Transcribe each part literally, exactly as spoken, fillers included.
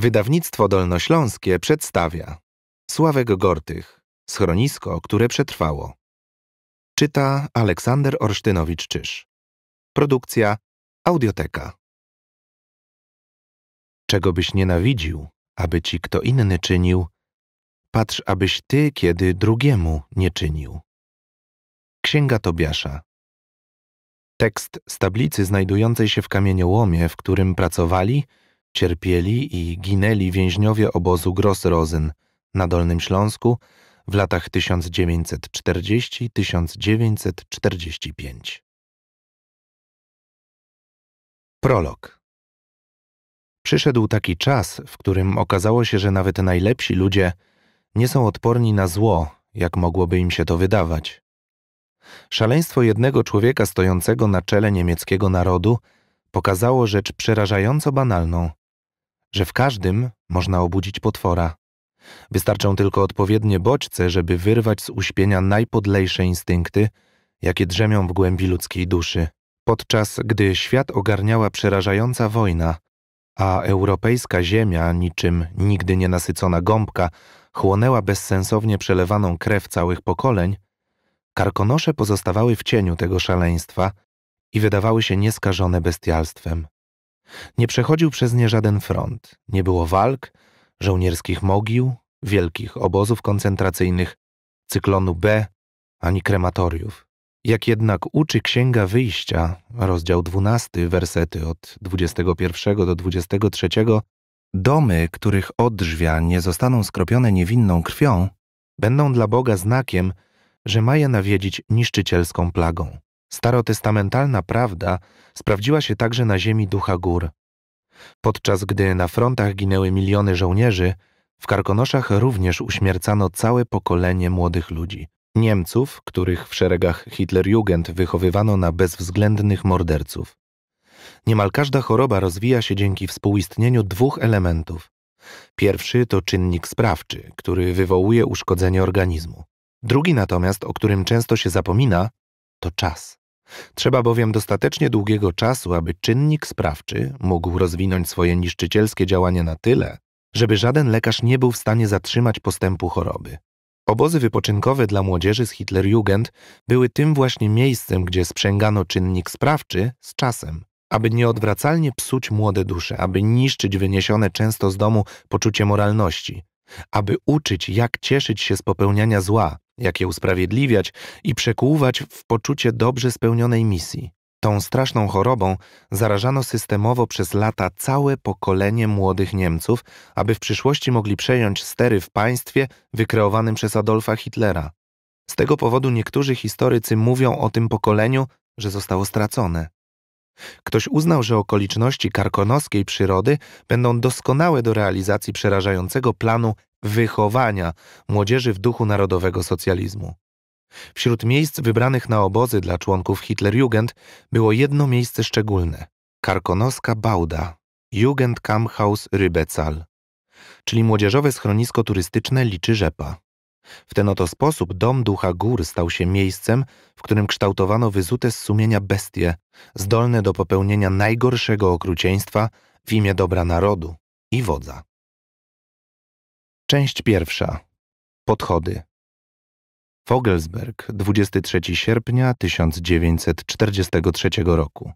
Wydawnictwo Dolnośląskie przedstawia Sławek Gortych, Schronisko, które przetrwało. Czyta Aleksander Orsztynowicz-Czyż. Produkcja Audioteka. Czego byś nienawidził, aby ci kto inny czynił, patrz, abyś ty kiedy drugiemu nie czynił. Księga Tobiasza. Tekst z tablicy znajdującej się w kamieniołomie, w którym pracowali, cierpieli i ginęli więźniowie obozu Gross-Rosen na Dolnym Śląsku w latach tysiąc dziewięćset czterdziesty do tysiąc dziewięćset czterdziestego piątego. Prolog. Przyszedł taki czas, w którym okazało się, że nawet najlepsi ludzie nie są odporni na zło, jak mogłoby im się to wydawać. Szaleństwo jednego człowieka stojącego na czele niemieckiego narodu pokazało rzecz przerażająco banalną, że w każdym można obudzić potwora. Wystarczą tylko odpowiednie bodźce, żeby wyrwać z uśpienia najpodlejsze instynkty, jakie drzemią w głębi ludzkiej duszy. Podczas gdy świat ogarniała przerażająca wojna, a europejska ziemia, niczym nigdy nie nasycona gąbka, chłonęła bezsensownie przelewaną krew całych pokoleń, Karkonosze pozostawały w cieniu tego szaleństwa i wydawały się nieskażone bestialstwem. Nie przechodził przez nie żaden front, nie było walk, żołnierskich mogił, wielkich obozów koncentracyjnych, cyklonu B, ani krematoriów. Jak jednak uczy Księga Wyjścia, rozdział dwunasty, wersety od dwudziestego pierwszego do dwudziestego trzeciego, domy, których odrzwia nie zostaną skropione niewinną krwią, będą dla Boga znakiem, że ma je nawiedzić niszczycielską plagą. Starotestamentalna prawda sprawdziła się także na ziemi Ducha Gór. Podczas gdy na frontach ginęły miliony żołnierzy, w Karkonoszach również uśmiercano całe pokolenie młodych ludzi. Niemców, których w szeregach Hitlerjugend wychowywano na bezwzględnych morderców. Niemal każda choroba rozwija się dzięki współistnieniu dwóch elementów. Pierwszy to czynnik sprawczy, który wywołuje uszkodzenie organizmu. Drugi natomiast, o którym często się zapomina, to czas. Trzeba bowiem dostatecznie długiego czasu, aby czynnik sprawczy mógł rozwinąć swoje niszczycielskie działanie na tyle, żeby żaden lekarz nie był w stanie zatrzymać postępu choroby. Obozy wypoczynkowe dla młodzieży z Hitlerjugend były tym właśnie miejscem, gdzie sprzęgano czynnik sprawczy z czasem, aby nieodwracalnie psuć młode dusze, aby niszczyć wyniesione często z domu poczucie moralności, aby uczyć, jak cieszyć się z popełniania zła, jak je usprawiedliwiać i przekłuwać w poczucie dobrze spełnionej misji. Tą straszną chorobą zarażano systemowo przez lata całe pokolenie młodych Niemców, aby w przyszłości mogli przejąć stery w państwie wykreowanym przez Adolfa Hitlera. Z tego powodu niektórzy historycy mówią o tym pokoleniu, że zostało stracone. Ktoś uznał, że okoliczności karkonoskiej przyrody będą doskonałe do realizacji przerażającego planu wychowania młodzieży w duchu narodowego socjalizmu. Wśród miejsc wybranych na obozy dla członków Hitlerjugend było jedno miejsce szczególne – karkonoska bałda, Jugendkampfhaus Rübezahl, czyli młodzieżowe schronisko turystyczne Liczy Rzepa. W ten oto sposób dom Ducha Gór stał się miejscem, w którym kształtowano wyzute z sumienia bestie, zdolne do popełnienia najgorszego okrucieństwa w imię dobra narodu i wodza. Część pierwsza. Podchody. Vogelsberg, dwudziestego trzeciego sierpnia tysiąc dziewięćset czterdziestego trzeciego roku.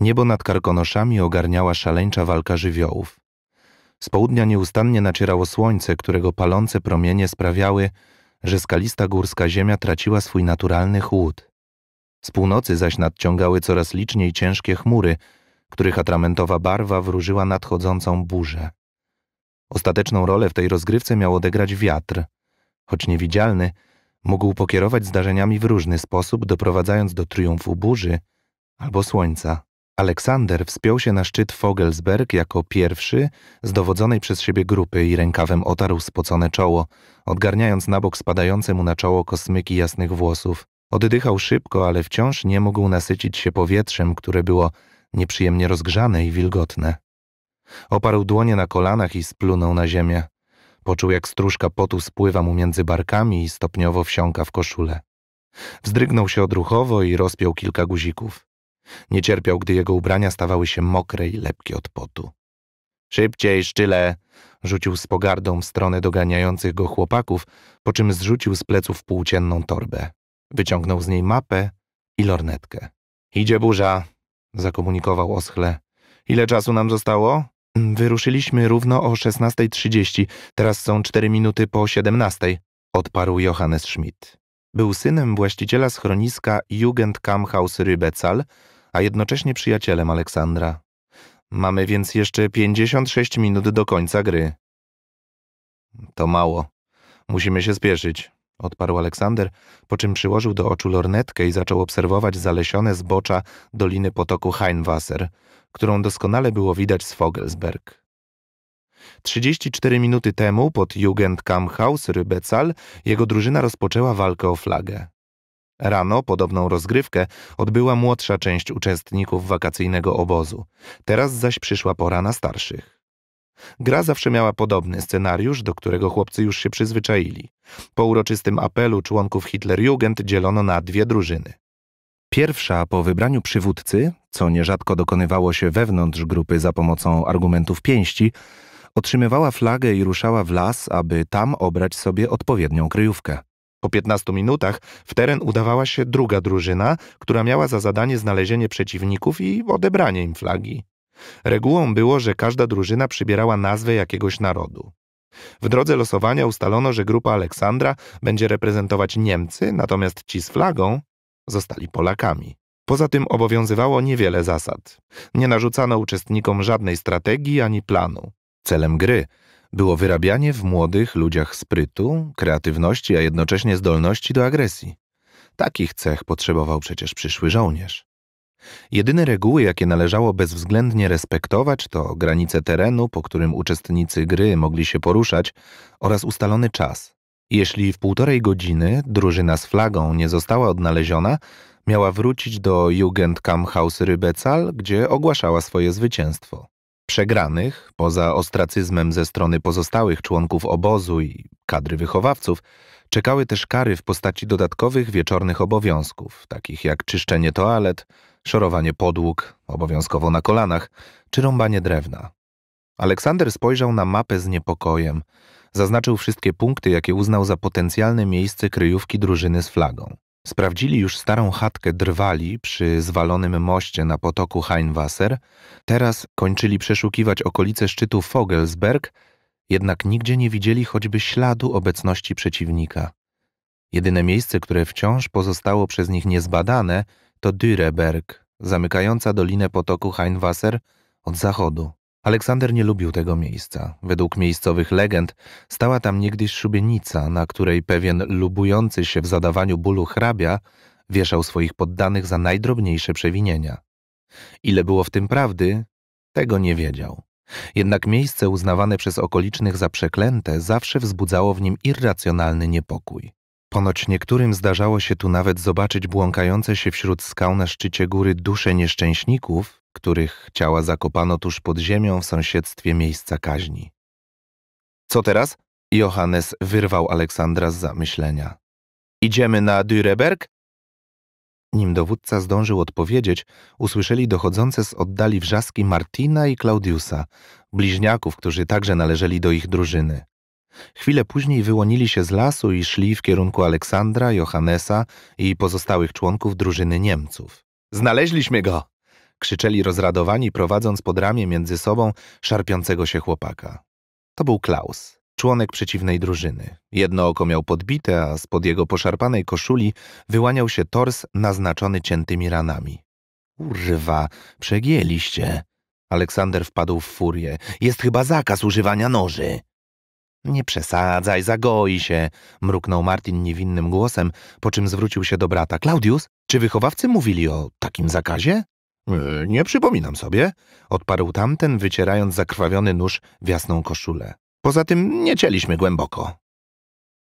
Niebo nad Karkonoszami ogarniała szaleńcza walka żywiołów. Z południa nieustannie nacierało słońce, którego palące promienie sprawiały, że skalista górska ziemia traciła swój naturalny chłód. Z północy zaś nadciągały coraz liczniej ciężkie chmury, których atramentowa barwa wróżyła nadchodzącą burzę. Ostateczną rolę w tej rozgrywce miał odegrać wiatr. Choć niewidzialny, mógł pokierować zdarzeniami w różny sposób, doprowadzając do triumfu burzy albo słońca. Aleksander wspiął się na szczyt Vogelsberg jako pierwszy z dowodzonej przez siebie grupy i rękawem otarł spocone czoło, odgarniając na bok spadające mu na czoło kosmyki jasnych włosów. Oddychał szybko, ale wciąż nie mógł nasycić się powietrzem, które było nieprzyjemnie rozgrzane i wilgotne. Oparł dłonie na kolanach i splunął na ziemię. Poczuł, jak stróżka potu spływa mu między barkami i stopniowo wsiąka w koszulę. Wzdrygnął się odruchowo i rozpiął kilka guzików. Nie cierpiał, gdy jego ubrania stawały się mokre i lepkie od potu. Szybciej, Szczyle! Rzucił z pogardą w stronę doganiających go chłopaków, po czym zrzucił z pleców półcienną torbę. Wyciągnął z niej mapę i lornetkę. Idzie burza, zakomunikował oschle. Ile czasu nam zostało? Wyruszyliśmy równo o szesnastej trzydzieści, teraz są cztery minuty po siedemnastej, odparł Johannes Schmidt. Był synem właściciela schroniska Jugendkampfhaus Rübezahl, a jednocześnie przyjacielem Aleksandra. Mamy więc jeszcze pięćdziesiąt sześć minut do końca gry. To mało. Musimy się spieszyć, odparł Aleksander, po czym przyłożył do oczu lornetkę i zaczął obserwować zalesione zbocza doliny potoku Hainwasser, którą doskonale było widać z Vogelsberg. trzydzieści cztery minuty temu pod Jugendkampfhaus Rübezahl jego drużyna rozpoczęła walkę o flagę. Rano podobną rozgrywkę odbyła młodsza część uczestników wakacyjnego obozu. Teraz zaś przyszła pora na starszych. Gra zawsze miała podobny scenariusz, do którego chłopcy już się przyzwyczaili. Po uroczystym apelu członków Hitlerjugend dzielono na dwie drużyny. Pierwsza po wybraniu przywódcy, co nierzadko dokonywało się wewnątrz grupy za pomocą argumentów pięści, otrzymywała flagę i ruszała w las, aby tam obrać sobie odpowiednią kryjówkę. Po piętnastu minutach w teren udawała się druga drużyna, która miała za zadanie znalezienie przeciwników i odebranie im flagi. Regułą było, że każda drużyna przybierała nazwę jakiegoś narodu. W drodze losowania ustalono, że grupa Aleksandra będzie reprezentować Niemcy, natomiast ci z flagą zostali Polakami. Poza tym obowiązywało niewiele zasad. Nie narzucano uczestnikom żadnej strategii ani planu. Celem gry było wyrabianie w młodych ludziach sprytu, kreatywności, a jednocześnie zdolności do agresji. Takich cech potrzebował przecież przyszły żołnierz. Jedyne reguły, jakie należało bezwzględnie respektować, to granice terenu, po którym uczestnicy gry mogli się poruszać, oraz ustalony czas. Jeśli w półtorej godziny drużyna z flagą nie została odnaleziona, miała wrócić do Jugendkampfhaus Rübezahl, gdzie ogłaszała swoje zwycięstwo. Przegranych, poza ostracyzmem ze strony pozostałych członków obozu i kadry wychowawców, czekały też kary w postaci dodatkowych wieczornych obowiązków, takich jak czyszczenie toalet, szorowanie podłóg, obowiązkowo na kolanach, czy rąbanie drewna. Aleksander spojrzał na mapę z niepokojem. Zaznaczył wszystkie punkty, jakie uznał za potencjalne miejsce kryjówki drużyny z flagą. Sprawdzili już starą chatkę drwali przy zwalonym moście na potoku Hainwasser. Teraz kończyli przeszukiwać okolice szczytu Vogelsberg, jednak nigdzie nie widzieli choćby śladu obecności przeciwnika. Jedyne miejsce, które wciąż pozostało przez nich niezbadane, to Dürrberg, zamykająca dolinę potoku Hainwasser od zachodu. Aleksander nie lubił tego miejsca. Według miejscowych legend stała tam niegdyś szubienica, na której pewien lubujący się w zadawaniu bólu hrabia wieszał swoich poddanych za najdrobniejsze przewinienia. Ile było w tym prawdy, tego nie wiedział. Jednak miejsce uznawane przez okolicznych za przeklęte zawsze wzbudzało w nim irracjonalny niepokój. Ponoć niektórym zdarzało się tu nawet zobaczyć błąkające się wśród skał na szczycie góry dusze nieszczęśników, których ciała zakopano tuż pod ziemią w sąsiedztwie miejsca kaźni. Co teraz? Johannes wyrwał Aleksandra z zamyślenia. Idziemy na Dürrberg? Nim dowódca zdążył odpowiedzieć, usłyszeli dochodzące z oddali wrzaski Martina i Klaudiusa, bliźniaków, którzy także należeli do ich drużyny. Chwilę później wyłonili się z lasu i szli w kierunku Aleksandra, Johannesa i pozostałych członków drużyny Niemców. Znaleźliśmy go! Krzyczeli rozradowani, prowadząc pod ramię między sobą szarpiącego się chłopaka. To był Klaus, członek przeciwnej drużyny. Jedno oko miał podbite, a spod jego poszarpanej koszuli wyłaniał się tors naznaczony ciętymi ranami. Urwa, przegięliście. Aleksander wpadł w furię. Jest chyba zakaz używania noży. Nie przesadzaj, zagoi się, mruknął Martin niewinnym głosem, po czym zwrócił się do brata. Klaudius, czy wychowawcy mówili o takim zakazie? Nie przypominam sobie, odparł tamten, wycierając zakrwawiony nóż w jasną koszulę. Poza tym nie cieliśmy głęboko.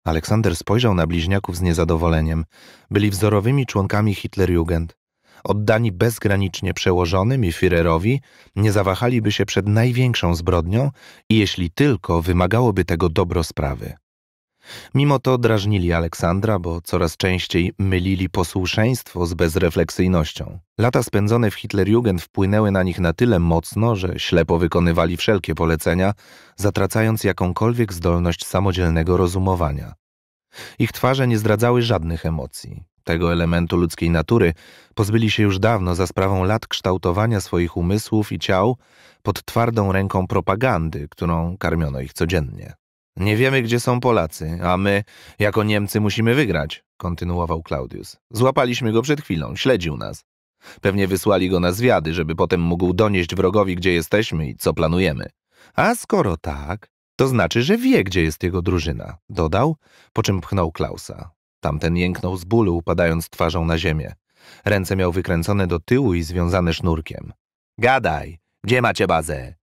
Aleksander spojrzał na bliźniaków z niezadowoleniem. Byli wzorowymi członkami Hitlerjugend. Oddani bezgranicznie przełożonym i Führerowi, nie zawahaliby się przed największą zbrodnią i jeśli tylko wymagałoby tego dobro sprawy. Mimo to drażnili Aleksandra, bo coraz częściej mylili posłuszeństwo z bezrefleksyjnością. Lata spędzone w Hitlerjugend wpłynęły na nich na tyle mocno, że ślepo wykonywali wszelkie polecenia, zatracając jakąkolwiek zdolność samodzielnego rozumowania. Ich twarze nie zdradzały żadnych emocji. Tego elementu ludzkiej natury pozbyli się już dawno za sprawą lat kształtowania swoich umysłów i ciał pod twardą ręką propagandy, którą karmiono ich codziennie. Nie wiemy, gdzie są Polacy, a my, jako Niemcy, musimy wygrać, kontynuował Klaudius. Złapaliśmy go przed chwilą, śledził nas. Pewnie wysłali go na zwiady, żeby potem mógł donieść wrogowi, gdzie jesteśmy i co planujemy. A skoro tak, to znaczy, że wie, gdzie jest jego drużyna, dodał, po czym pchnął Klausa. Tamten jęknął z bólu, upadając twarzą na ziemię. Ręce miał wykręcone do tyłu i związane sznurkiem. Gadaj, gdzie macie bazę?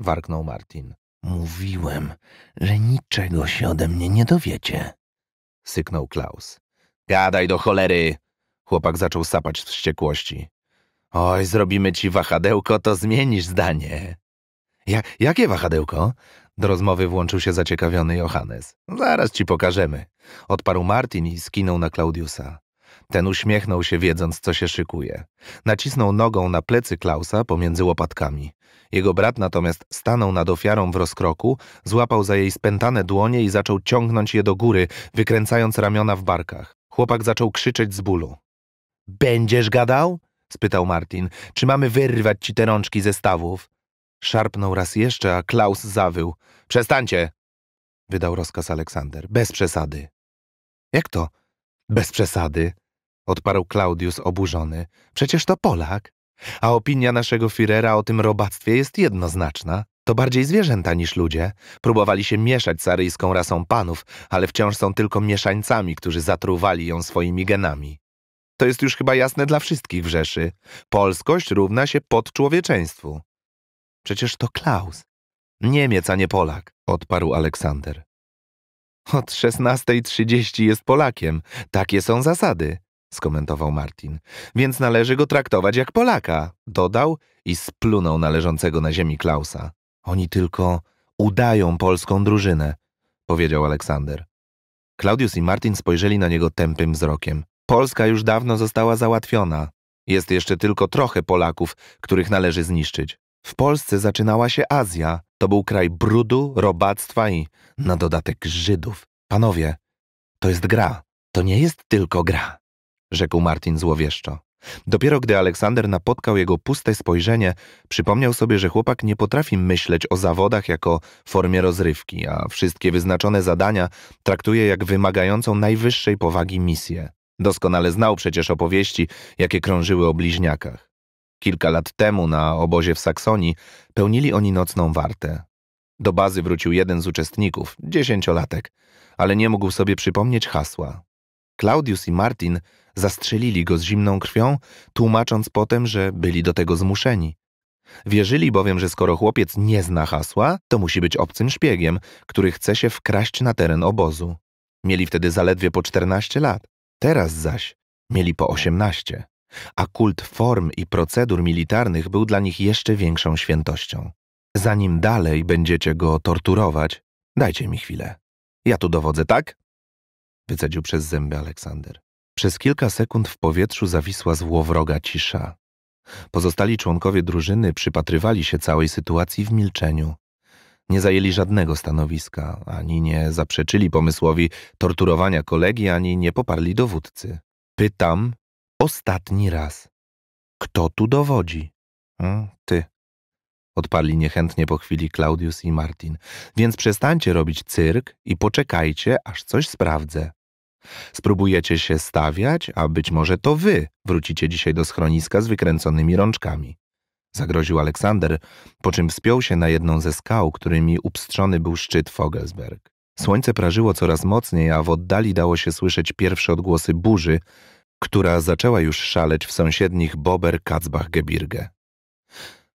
Warknął Martin. Mówiłem, że niczego się ode mnie nie dowiecie, syknął Klaus. Gadaj do cholery! Chłopak zaczął sapać z wściekłości. Oj, zrobimy ci wahadełko, to zmienisz zdanie. Ja, jakie wahadełko? Do rozmowy włączył się zaciekawiony Johannes. Zaraz ci pokażemy, odparł Martin i skinął na Klaudiusa. Ten uśmiechnął się, wiedząc, co się szykuje. Nacisnął nogą na plecy Klausa pomiędzy łopatkami. Jego brat natomiast stanął nad ofiarą w rozkroku, złapał za jej spętane dłonie i zaczął ciągnąć je do góry, wykręcając ramiona w barkach. Chłopak zaczął krzyczeć z bólu. Będziesz gadał? Spytał Martin. Czy mamy wyrwać ci te rączki ze stawów? Szarpnął raz jeszcze, a Klaus zawył. Przestańcie! Wydał rozkaz Aleksander. Bez przesady. Jak to? Bez przesady? Odparł Klaudius oburzony. Przecież to Polak. A opinia naszego Führera o tym robactwie jest jednoznaczna. To bardziej zwierzęta niż ludzie. Próbowali się mieszać z aryjską rasą panów, ale wciąż są tylko mieszańcami, którzy zatruwali ją swoimi genami. To jest już chyba jasne dla wszystkich w Rzeszy. Polskość równa się podczłowieczeństwu. Przecież to Klaus. Niemiec, a nie Polak, odparł Aleksander. Od szesnastej trzydzieści jest Polakiem. Takie są zasady, skomentował Martin. Więc należy go traktować jak Polaka, dodał i splunął na leżącego na ziemi Klausa. Oni tylko udają polską drużynę, powiedział Aleksander. Klaudius i Martin spojrzeli na niego tępym wzrokiem. Polska już dawno została załatwiona. Jest jeszcze tylko trochę Polaków, których należy zniszczyć. W Polsce zaczynała się Azja. To był kraj brudu, robactwa i na dodatek Żydów. Panowie, to jest gra. To nie jest tylko gra, rzekł Martin złowieszczo. Dopiero gdy Aleksander napotkał jego puste spojrzenie, przypomniał sobie, że chłopak nie potrafi myśleć o zawodach jako formie rozrywki, a wszystkie wyznaczone zadania traktuje jak wymagającą najwyższej powagi misję. Doskonale znał przecież opowieści, jakie krążyły o bliźniakach. Kilka lat temu na obozie w Saksonii pełnili oni nocną wartę. Do bazy wrócił jeden z uczestników, dziesięciolatek, ale nie mógł sobie przypomnieć hasła. Klaudius i Martin zastrzelili go z zimną krwią, tłumacząc potem, że byli do tego zmuszeni. Wierzyli bowiem, że skoro chłopiec nie zna hasła, to musi być obcym szpiegiem, który chce się wkraść na teren obozu. Mieli wtedy zaledwie po czternaście lat, teraz zaś mieli po osiemnaście. A kult form i procedur militarnych był dla nich jeszcze większą świętością. Zanim dalej będziecie go torturować, dajcie mi chwilę. Ja tu dowodzę, tak? Wycedził przez zęby Aleksander. Przez kilka sekund w powietrzu zawisła złowroga cisza. Pozostali członkowie drużyny przypatrywali się całej sytuacji w milczeniu. Nie zajęli żadnego stanowiska, ani nie zaprzeczyli pomysłowi torturowania kolegi, ani nie poparli dowódcy. Pytam ostatni raz. Kto tu dowodzi? Ty. Odparli niechętnie po chwili Klaudius i Martin. Więc przestańcie robić cyrk i poczekajcie, aż coś sprawdzę. Spróbujecie się stawiać, a być może to wy wrócicie dzisiaj do schroniska z wykręconymi rączkami. Zagroził Aleksander, po czym wspiął się na jedną ze skał, którymi upstrzony był szczyt Vogelsberg. Słońce prażyło coraz mocniej, a w oddali dało się słyszeć pierwsze odgłosy burzy, która zaczęła już szaleć w sąsiednich Bober-Kacbach-Gebirge.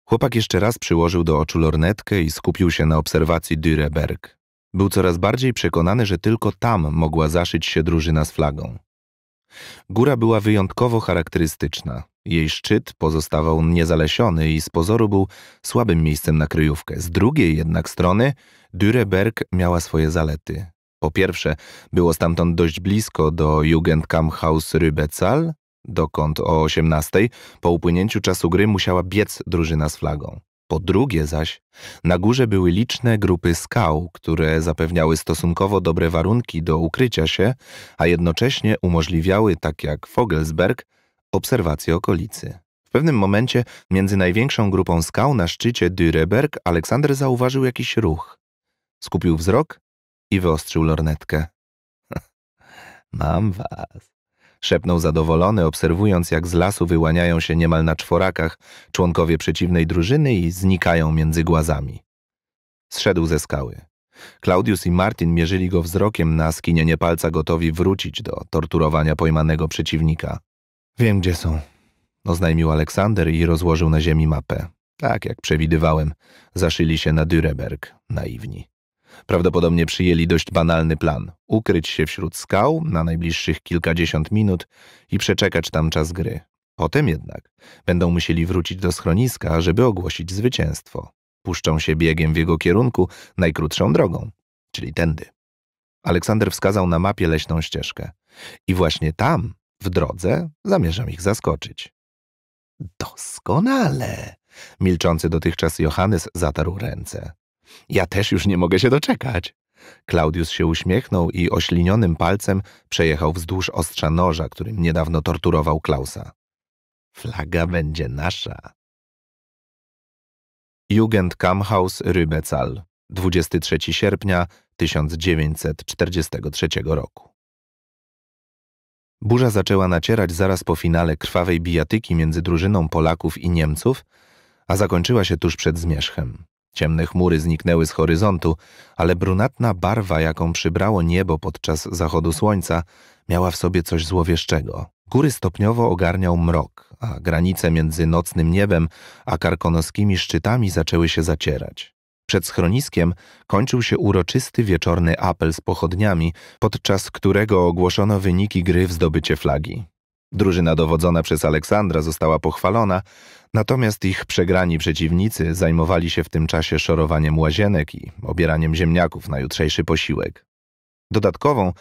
Chłopak jeszcze raz przyłożył do oczu lornetkę i skupił się na obserwacji Dürrberg. Był coraz bardziej przekonany, że tylko tam mogła zaszyć się drużyna z flagą. Góra była wyjątkowo charakterystyczna. Jej szczyt pozostawał niezalesiony i z pozoru był słabym miejscem na kryjówkę. Z drugiej jednak strony Dürrberg miała swoje zalety. Po pierwsze, było stamtąd dość blisko do Jugendkampfhaus Rübezahl, dokąd o osiemnastej po upłynięciu czasu gry musiała biec drużyna z flagą. Po drugie zaś, na górze były liczne grupy skał, które zapewniały stosunkowo dobre warunki do ukrycia się, a jednocześnie umożliwiały, tak jak Vogelsberg, obserwację okolicy. W pewnym momencie między największą grupą skał na szczycie Dürrberg Aleksander zauważył jakiś ruch. Skupił wzrok i wyostrzył lornetkę. Mam was, szepnął zadowolony, obserwując, jak z lasu wyłaniają się niemal na czworakach członkowie przeciwnej drużyny i znikają między głazami. Zszedł ze skały. Klaudius i Martin mierzyli go wzrokiem na skinienie palca, gotowi wrócić do torturowania pojmanego przeciwnika. Wiem, gdzie są, oznajmił Aleksander i rozłożył na ziemi mapę. Tak jak przewidywałem, zaszyli się na Dürrberg, naiwni. Prawdopodobnie przyjęli dość banalny plan – ukryć się wśród skał na najbliższych kilkadziesiąt minut i przeczekać tam czas gry. Potem jednak będą musieli wrócić do schroniska, żeby ogłosić zwycięstwo. Puszczą się biegiem w jego kierunku najkrótszą drogą, czyli tędy. Aleksander wskazał na mapie leśną ścieżkę. I właśnie tam, w drodze, zamierzam ich zaskoczyć. Doskonale! Milczący dotychczas Johannes zatarł ręce. Ja też już nie mogę się doczekać. Klaudius się uśmiechnął i oślinionym palcem przejechał wzdłuż ostrza noża, którym niedawno torturował Klausa. Flaga będzie nasza. Jugendkampfhaus Rübezahl, dwudziestego trzeciego sierpnia tysiąc dziewięćset czterdziestego trzeciego roku. Burza zaczęła nacierać zaraz po finale krwawej bijatyki między drużyną Polaków i Niemców, a zakończyła się tuż przed zmierzchem. Ciemne chmury zniknęły z horyzontu, ale brunatna barwa, jaką przybrało niebo podczas zachodu słońca, miała w sobie coś złowieszczego. Góry stopniowo ogarniał mrok, a granice między nocnym niebem a karkonoskimi szczytami zaczęły się zacierać. Przed schroniskiem kończył się uroczysty wieczorny apel z pochodniami, podczas którego ogłoszono wyniki gry w zdobycie flagi. Drużyna dowodzona przez Aleksandra została pochwalona, natomiast ich przegrani przeciwnicy zajmowali się w tym czasie szorowaniem łazienek i obieraniem ziemniaków na jutrzejszy posiłek. Dodatkową,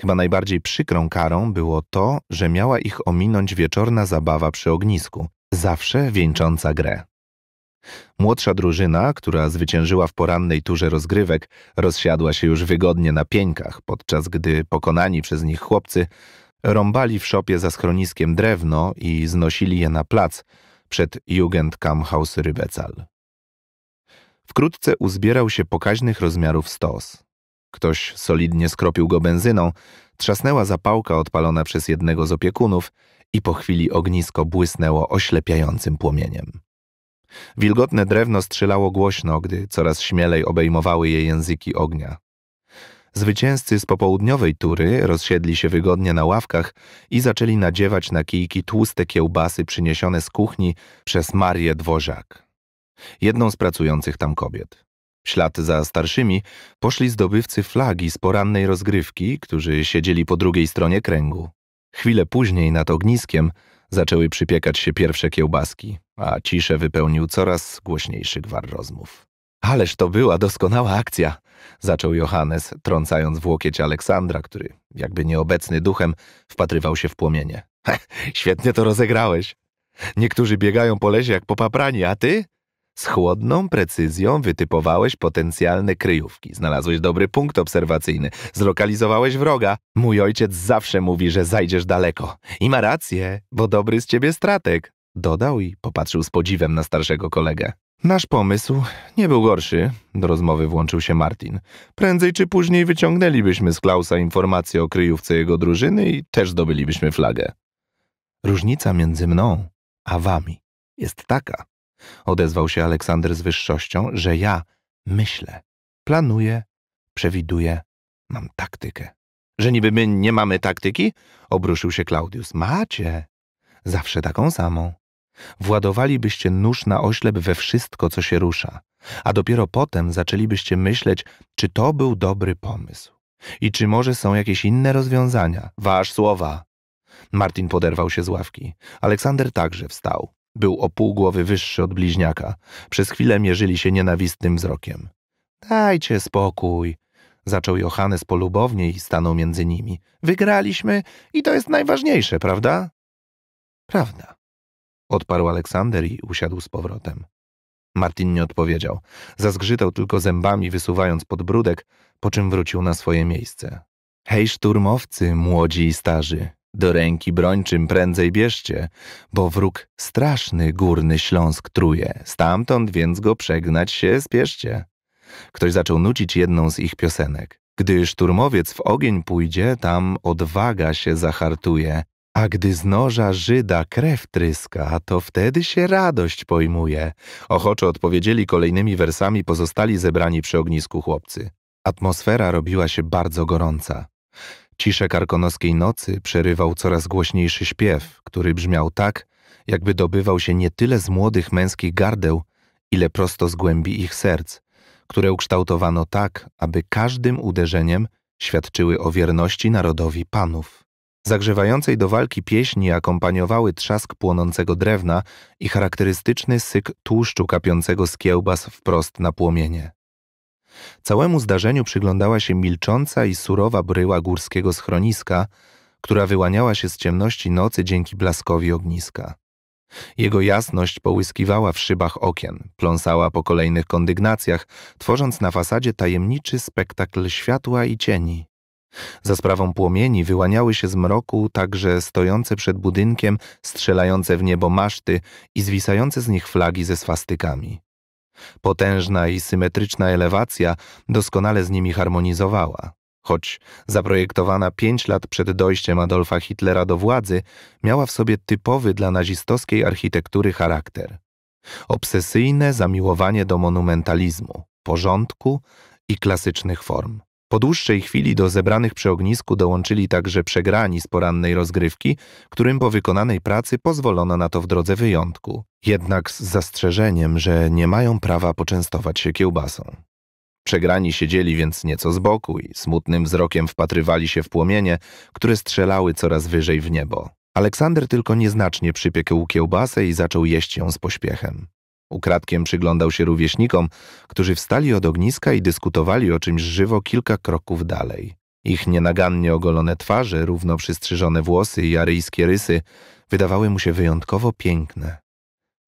chyba najbardziej przykrą karą było to, że miała ich ominąć wieczorna zabawa przy ognisku, zawsze wieńcząca grę. Młodsza drużyna, która zwyciężyła w porannej turze rozgrywek, rozsiadła się już wygodnie na pieńkach, podczas gdy pokonani przez nich chłopcy rąbali w szopie za schroniskiem drewno i znosili je na plac przed Jugendkampfhaus Rübezahl. Wkrótce uzbierał się pokaźnych rozmiarów stos. Ktoś solidnie skropił go benzyną, trzasnęła zapałka odpalona przez jednego z opiekunów i po chwili ognisko błysnęło oślepiającym płomieniem. Wilgotne drewno strzelało głośno, gdy coraz śmielej obejmowały je języki ognia. Zwycięzcy z popołudniowej tury rozsiedli się wygodnie na ławkach i zaczęli nadziewać na kijki tłuste kiełbasy przyniesione z kuchni przez Marię Dworzak, jedną z pracujących tam kobiet. W ślad za starszymi poszli zdobywcy flagi z porannej rozgrywki, którzy siedzieli po drugiej stronie kręgu. Chwilę później nad ogniskiem zaczęły przypiekać się pierwsze kiełbaski, a ciszę wypełnił coraz głośniejszy gwar rozmów. Ależ to była doskonała akcja, zaczął Johannes, trącając w łokieć Aleksandra, który, jakby nieobecny duchem, wpatrywał się w płomienie. Świetnie to rozegrałeś. Niektórzy biegają po lesie jak popaprani, a ty? Z chłodną precyzją wytypowałeś potencjalne kryjówki, znalazłeś dobry punkt obserwacyjny, zlokalizowałeś wroga. Mój ojciec zawsze mówi, że zajdziesz daleko. I ma rację, bo dobry z ciebie strateg, dodał i popatrzył z podziwem na starszego kolegę. Nasz pomysł nie był gorszy, do rozmowy włączył się Martin. Prędzej czy później wyciągnęlibyśmy z Klausa informację o kryjówce jego drużyny i też zdobylibyśmy flagę. Różnica między mną a wami jest taka, odezwał się Aleksander z wyższością, że ja myślę, planuję, przewiduję, mam taktykę. Że niby my nie mamy taktyki? Obruszył się Klaudius. Macie, zawsze taką samą. Władowalibyście nóż na oślep we wszystko, co się rusza, a dopiero potem zaczęlibyście myśleć, czy to był dobry pomysł i czy może są jakieś inne rozwiązania. Wasz słowa. Martin poderwał się z ławki. Aleksander także wstał. Był o pół głowy wyższy od bliźniaka. Przez chwilę mierzyli się nienawistnym wzrokiem. Dajcie spokój, Zaczął Johannes polubownie i stanął między nimi. Wygraliśmy i to jest najważniejsze, prawda? Prawda. Odparł Aleksander i usiadł z powrotem. Martin nie odpowiedział. Zazgrzytał tylko zębami, wysuwając podbródek, po czym wrócił na swoje miejsce. Hej szturmowcy, młodzi i starzy, do ręki broń czym prędzej bierzcie, bo wróg straszny górny Śląsk truje, stamtąd więc go przegnać się spieszcie. Ktoś zaczął nucić jedną z ich piosenek. Gdy szturmowiec w ogień pójdzie, tam odwaga się zahartuje, a gdy z noża Żyda krew tryska, to wtedy się radość pojmuje. Ochoczo odpowiedzieli kolejnymi wersami pozostali zebrani przy ognisku chłopcy. Atmosfera robiła się bardzo gorąca. Ciszę karkonoskiej nocy przerywał coraz głośniejszy śpiew, który brzmiał tak, jakby dobywał się nie tyle z młodych męskich gardeł, ile prosto z głębi ich serc, które ukształtowano tak, aby każdym uderzeniem świadczyły o wierności narodowi panów. Zagrzewającej do walki pieśni akompaniowały trzask płonącego drewna i charakterystyczny syk tłuszczu kapiącego z kiełbas wprost na płomienie. Całemu zdarzeniu przyglądała się milcząca i surowa bryła górskiego schroniska, która wyłaniała się z ciemności nocy dzięki blaskowi ogniska. Jego jasność połyskiwała w szybach okien, pląsała po kolejnych kondygnacjach, tworząc na fasadzie tajemniczy spektakl światła i cieni. Za sprawą płomieni wyłaniały się z mroku także stojące przed budynkiem, strzelające w niebo maszty i zwisające z nich flagi ze swastykami. Potężna i symetryczna elewacja doskonale z nimi harmonizowała. Choć zaprojektowana pięć lat przed dojściem Adolfa Hitlera do władzy, miała w sobie typowy dla nazistowskiej architektury charakter. Obsesyjne zamiłowanie do monumentalizmu, porządku i klasycznych form. Po dłuższej chwili do zebranych przy ognisku dołączyli także przegrani z porannej rozgrywki, którym po wykonanej pracy pozwolono na to w drodze wyjątku. Jednak z zastrzeżeniem, że nie mają prawa poczęstować się kiełbasą. Przegrani siedzieli więc nieco z boku i smutnym wzrokiem wpatrywali się w płomienie, które strzelały coraz wyżej w niebo. Aleksander tylko nieznacznie przypiekł kiełbasę i zaczął jeść ją z pośpiechem. Ukradkiem przyglądał się rówieśnikom, którzy wstali od ogniska i dyskutowali o czymś żywo kilka kroków dalej. Ich nienagannie ogolone twarze, równo przystrzyżone włosy i aryjskie rysy wydawały mu się wyjątkowo piękne.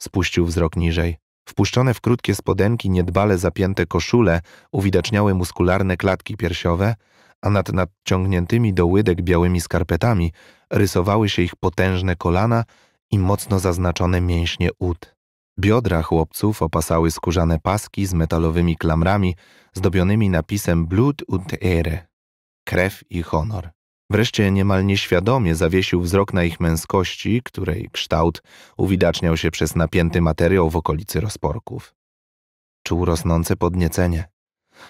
Spuścił wzrok niżej. Wpuszczone w krótkie spodenki niedbale zapięte koszule uwidaczniały muskularne klatki piersiowe, a nad nadciągniętymi do łydek białymi skarpetami rysowały się ich potężne kolana i mocno zaznaczone mięśnie ud. Biodra chłopców opasały skórzane paski z metalowymi klamrami zdobionymi napisem Blut und Ehre – krew i honor. Wreszcie niemal nieświadomie zawiesił wzrok na ich męskości, której kształt uwidaczniał się przez napięty materiał w okolicy rozporków. Czuł rosnące podniecenie.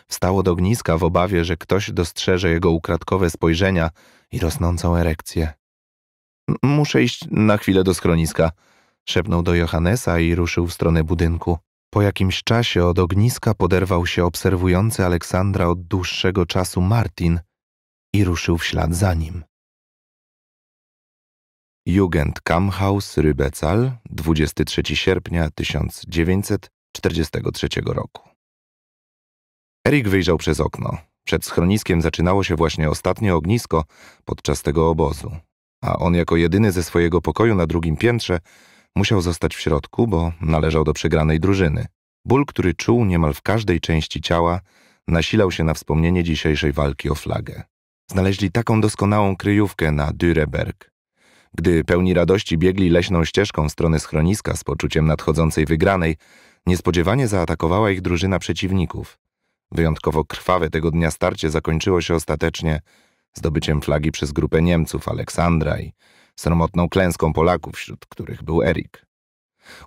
Wstał od ogniska w obawie, że ktoś dostrzeże jego ukradkowe spojrzenia i rosnącą erekcję. – Muszę iść na chwilę do schroniska – szepnął do Johannesa i ruszył w stronę budynku. Po jakimś czasie od ogniska poderwał się obserwujący Aleksandra od dłuższego czasu Martin i ruszył w ślad za nim. Jugendkampfhaus Rübezahl, dwudziestego trzeciego sierpnia tysiąc dziewięćset czterdziestego trzeciego roku. Erik wyjrzał przez okno. Przed schroniskiem zaczynało się właśnie ostatnie ognisko podczas tego obozu, a on jako jedyny ze swojego pokoju na drugim piętrze musiał zostać w środku, bo należał do przegranej drużyny. Ból, który czuł niemal w każdej części ciała, nasilał się na wspomnienie dzisiejszej walki o flagę. Znaleźli taką doskonałą kryjówkę na Dürrberg. Gdy pełni radości biegli leśną ścieżką w stronę schroniska z poczuciem nadchodzącej wygranej, niespodziewanie zaatakowała ich drużyna przeciwników. Wyjątkowo krwawe tego dnia starcie zakończyło się ostatecznie zdobyciem flagi przez grupę Niemców, Aleksandra i sromotną klęską Polaków, wśród których był Erik.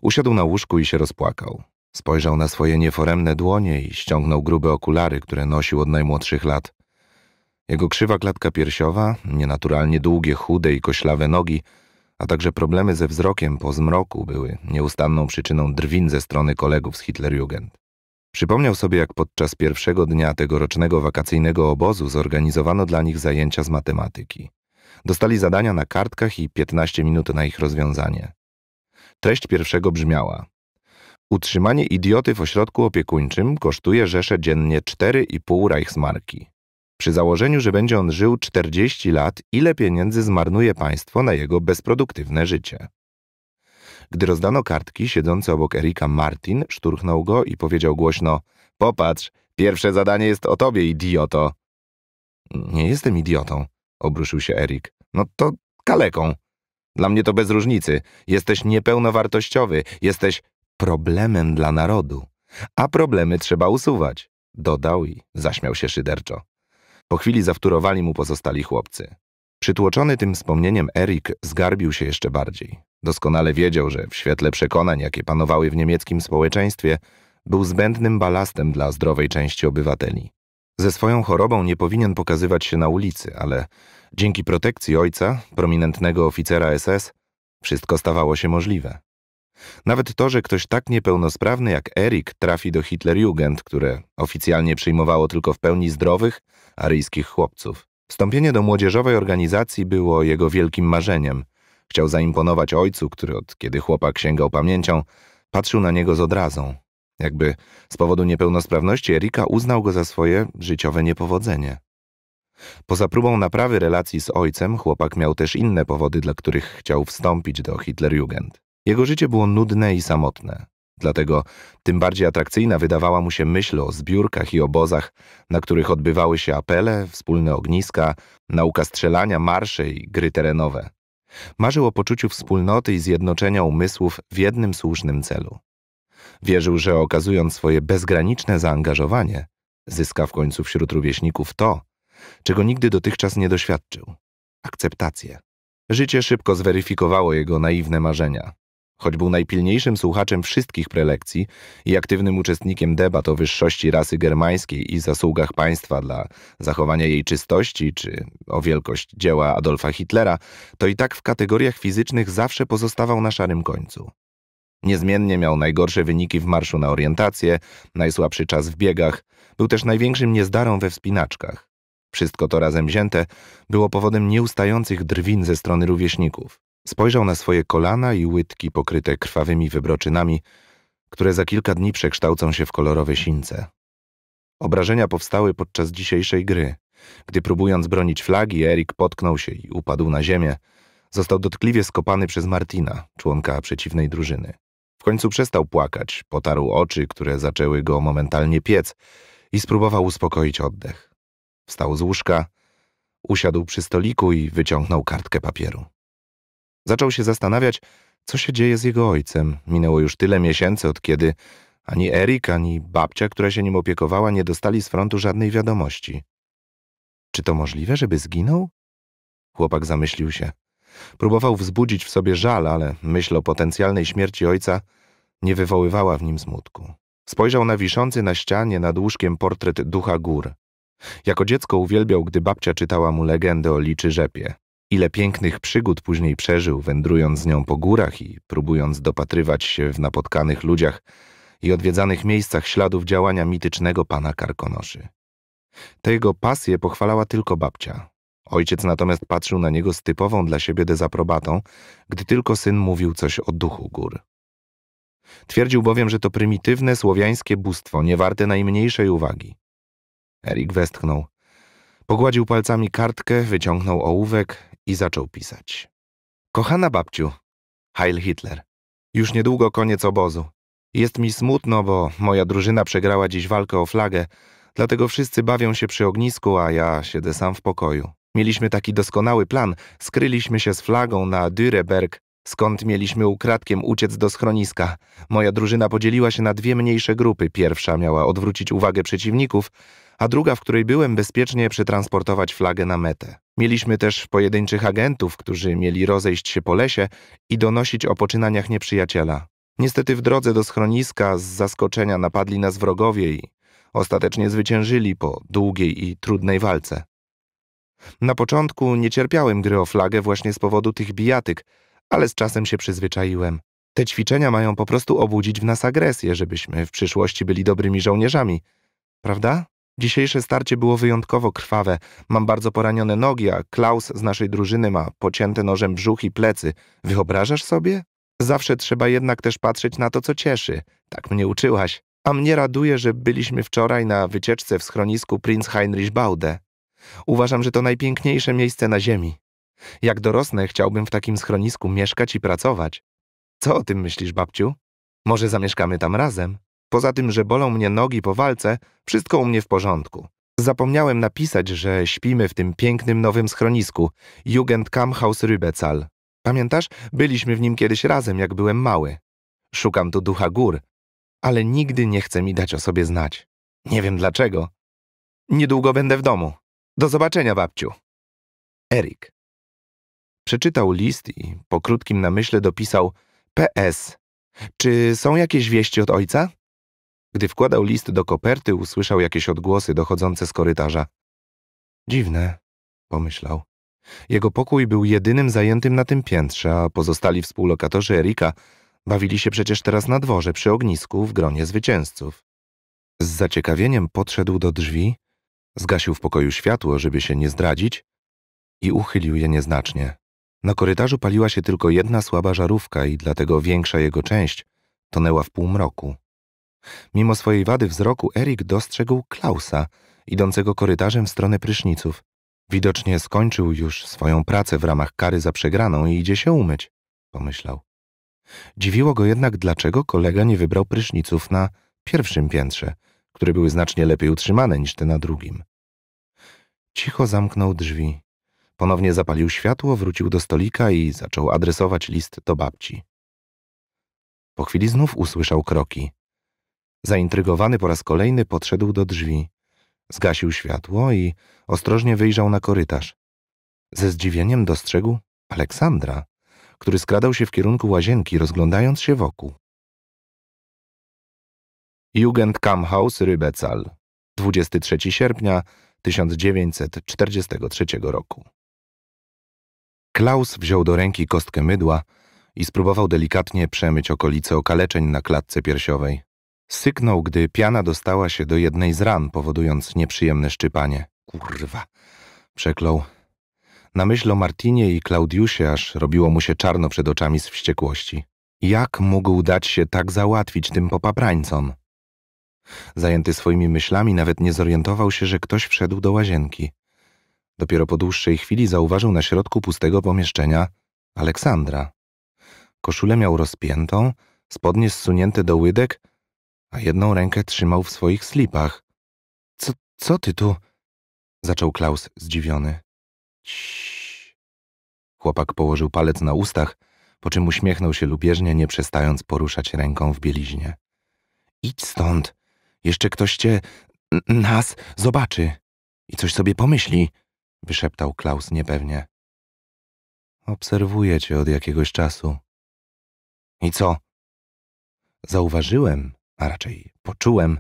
Usiadł na łóżku i się rozpłakał. Spojrzał na swoje nieforemne dłonie i ściągnął grube okulary, które nosił od najmłodszych lat. Jego krzywa klatka piersiowa, nienaturalnie długie, chude i koślawe nogi, a także problemy ze wzrokiem po zmroku były nieustanną przyczyną drwin ze strony kolegów z Hitlerjugend. Przypomniał sobie, jak podczas pierwszego dnia tegorocznego wakacyjnego obozu zorganizowano dla nich zajęcia z matematyki. Dostali zadania na kartkach i piętnaście minut na ich rozwiązanie. Treść pierwszego brzmiała: utrzymanie idioty w ośrodku opiekuńczym kosztuje Rzeszę dziennie cztery i pół reichsmarki. Przy założeniu, że będzie on żył czterdzieści lat, ile pieniędzy zmarnuje państwo na jego bezproduktywne życie? Gdy rozdano kartki, siedzący obok Erika Martin szturchnął go i powiedział głośno: popatrz, pierwsze zadanie jest o tobie, idioto. Nie jestem idiotą, obruszył się Erik. No to kaleką. Dla mnie to bez różnicy. Jesteś niepełnowartościowy, jesteś problemem dla narodu. A problemy trzeba usuwać, dodał i zaśmiał się szyderczo. Po chwili zawtórowali mu pozostali chłopcy. Przytłoczony tym wspomnieniem Erik zgarbił się jeszcze bardziej. Doskonale wiedział, że w świetle przekonań, jakie panowały w niemieckim społeczeństwie, był zbędnym balastem dla zdrowej części obywateli. Ze swoją chorobą nie powinien pokazywać się na ulicy, ale dzięki protekcji ojca, prominentnego oficera S S, wszystko stawało się możliwe. Nawet to, że ktoś tak niepełnosprawny jak Erik trafi do Hitlerjugend, które oficjalnie przyjmowało tylko w pełni zdrowych, aryjskich chłopców. Wstąpienie do młodzieżowej organizacji było jego wielkim marzeniem. Chciał zaimponować ojcu, który od kiedy chłopak sięgał pamięcią, patrzył na niego z odrazą. Jakby z powodu niepełnosprawności Erika uznał go za swoje życiowe niepowodzenie. Poza próbą naprawy relacji z ojcem, chłopak miał też inne powody, dla których chciał wstąpić do Hitlerjugend. Jego życie było nudne i samotne. Dlatego tym bardziej atrakcyjna wydawała mu się myśl o zbiórkach i obozach, na których odbywały się apele, wspólne ogniska, nauka strzelania, marsze i gry terenowe. Marzył o poczuciu wspólnoty i zjednoczenia umysłów w jednym słusznym celu. Wierzył, że okazując swoje bezgraniczne zaangażowanie, zyska w końcu wśród rówieśników to, czego nigdy dotychczas nie doświadczył – akceptację. Życie szybko zweryfikowało jego naiwne marzenia. Choć był najpilniejszym słuchaczem wszystkich prelekcji i aktywnym uczestnikiem debat o wyższości rasy germańskiej i zasługach państwa dla zachowania jej czystości czy o wielkość dzieła Adolfa Hitlera, to i tak w kategoriach fizycznych zawsze pozostawał na szarym końcu. Niezmiennie miał najgorsze wyniki w marszu na orientację, najsłabszy czas w biegach, był też największym niezdarą we wspinaczkach. Wszystko to razem wzięte było powodem nieustających drwin ze strony rówieśników. Spojrzał na swoje kolana i łydki pokryte krwawymi wybroczynami, które za kilka dni przekształcą się w kolorowe sińce. Obrażenia powstały podczas dzisiejszej gry. Gdy próbując bronić flagi, Erik potknął się i upadł na ziemię. Został dotkliwie skopany przez Martina, członka przeciwnej drużyny. W końcu przestał płakać, potarł oczy, które zaczęły go momentalnie piec i spróbował uspokoić oddech. Wstał z łóżka, usiadł przy stoliku i wyciągnął kartkę papieru. Zaczął się zastanawiać, co się dzieje z jego ojcem. Minęło już tyle miesięcy, od kiedy ani Erik, ani babcia, która się nim opiekowała, nie dostali z frontu żadnej wiadomości. Czy to możliwe, żeby zginął? Chłopak zamyślił się. Próbował wzbudzić w sobie żal, ale myśl o potencjalnej śmierci ojca nie wywoływała w nim smutku. Spojrzał na wiszący na ścianie nad łóżkiem portret Ducha Gór. Jako dziecko uwielbiał, gdy babcia czytała mu legendę o liczy rzepie. Ile pięknych przygód później przeżył, wędrując z nią po górach i próbując dopatrywać się w napotkanych ludziach i odwiedzanych miejscach śladów działania mitycznego pana Karkonoszy. Te jego pasje pochwalała tylko babcia. Ojciec natomiast patrzył na niego z typową dla siebie dezaprobatą, gdy tylko syn mówił coś o duchu gór. Twierdził bowiem, że to prymitywne słowiańskie bóstwo, nie warte najmniejszej uwagi. Erik westchnął. Pogładził palcami kartkę, wyciągnął ołówek i zaczął pisać. Kochana babciu, Heil Hitler. Już niedługo koniec obozu. Jest mi smutno, bo moja drużyna przegrała dziś walkę o flagę, dlatego wszyscy bawią się przy ognisku, a ja siedzę sam w pokoju. Mieliśmy taki doskonały plan. Skryliśmy się z flagą na Dürrberg, skąd mieliśmy ukradkiem uciec do schroniska. Moja drużyna podzieliła się na dwie mniejsze grupy. Pierwsza miała odwrócić uwagę przeciwników, a druga, w której byłem, bezpiecznie przetransportować flagę na metę. Mieliśmy też pojedynczych agentów, którzy mieli rozejść się po lesie i donosić o poczynaniach nieprzyjaciela. Niestety w drodze do schroniska z zaskoczenia napadli nas wrogowie i ostatecznie zwyciężyli po długiej i trudnej walce. Na początku nie cierpiałem gry o flagę właśnie z powodu tych bijatyk, ale z czasem się przyzwyczaiłem. Te ćwiczenia mają po prostu obudzić w nas agresję, żebyśmy w przyszłości byli dobrymi żołnierzami. Prawda? Dzisiejsze starcie było wyjątkowo krwawe. Mam bardzo poranione nogi, a Klaus z naszej drużyny ma pocięte nożem brzuch i plecy. Wyobrażasz sobie? Zawsze trzeba jednak też patrzeć na to, co cieszy. Tak mnie uczyłaś. A mnie raduje, że byliśmy wczoraj na wycieczce w schronisku Prinz Heinrich Baude. Uważam, że to najpiękniejsze miejsce na ziemi. Jak dorosnę, chciałbym w takim schronisku mieszkać i pracować. Co o tym myślisz, babciu? Może zamieszkamy tam razem? Poza tym, że bolą mnie nogi po walce, wszystko u mnie w porządku. Zapomniałem napisać, że śpimy w tym pięknym nowym schronisku Jugendkampfhaus Rübezahl. Pamiętasz? Byliśmy w nim kiedyś razem, jak byłem mały. Szukam tu ducha gór, ale nigdy nie chce mi dać o sobie znać. Nie wiem dlaczego. Niedługo będę w domu. Do zobaczenia, babciu. Erik. Przeczytał list i po krótkim namyśle dopisał P S. Czy są jakieś wieści od ojca? Gdy wkładał list do koperty, usłyszał jakieś odgłosy dochodzące z korytarza. Dziwne, pomyślał. Jego pokój był jedynym zajętym na tym piętrze, a pozostali współlokatorzy Erika bawili się przecież teraz na dworze przy ognisku w gronie zwycięzców. Z zaciekawieniem podszedł do drzwi, zgasił w pokoju światło, żeby się nie zdradzić i uchylił je nieznacznie. Na korytarzu paliła się tylko jedna słaba żarówka i dlatego większa jego część tonęła w półmroku. Mimo swojej wady wzroku Erik dostrzegł Klausa, idącego korytarzem w stronę pryszniców. Widocznie skończył już swoją pracę w ramach kary za przegraną i idzie się umyć, pomyślał. Dziwiło go jednak, dlaczego kolega nie wybrał pryszniców na pierwszym piętrze, które były znacznie lepiej utrzymane niż te na drugim. Cicho zamknął drzwi. Ponownie zapalił światło, wrócił do stolika i zaczął adresować list do babci. Po chwili znów usłyszał kroki. Zaintrygowany po raz kolejny podszedł do drzwi. Zgasił światło i ostrożnie wyjrzał na korytarz. Ze zdziwieniem dostrzegł Aleksandra, który skradał się w kierunku łazienki, rozglądając się wokół. Jugendkampfhaus Rübezahl, dwudziestego trzeciego sierpnia tysiąc dziewięćset czterdziestego trzeciego roku. Klaus wziął do ręki kostkę mydła i spróbował delikatnie przemyć okolice okaleczeń na klatce piersiowej. Syknął, gdy piana dostała się do jednej z ran, powodując nieprzyjemne szczypanie. Kurwa! Przeklął. Na myśl o Martinie i Klaudiusie aż robiło mu się czarno przed oczami z wściekłości. Jak mógł dać się tak załatwić tym popaprańcom? Zajęty swoimi myślami nawet nie zorientował się, że ktoś wszedł do łazienki. Dopiero po dłuższej chwili zauważył na środku pustego pomieszczenia Aleksandra. Koszulę miał rozpiętą, spodnie zsunięte do łydek, a jedną rękę trzymał w swoich slipach. Co, co ty tu? Zaczął Klaus zdziwiony. Ciii. Chłopak położył palec na ustach, po czym uśmiechnął się lubieżnie, nie przestając poruszać ręką w bieliźnie. Idź stąd, jeszcze ktoś cię, nas, zobaczy i coś sobie pomyśli, wyszeptał Klaus niepewnie. Obserwuję cię od jakiegoś czasu. I co? Zauważyłem, a raczej poczułem,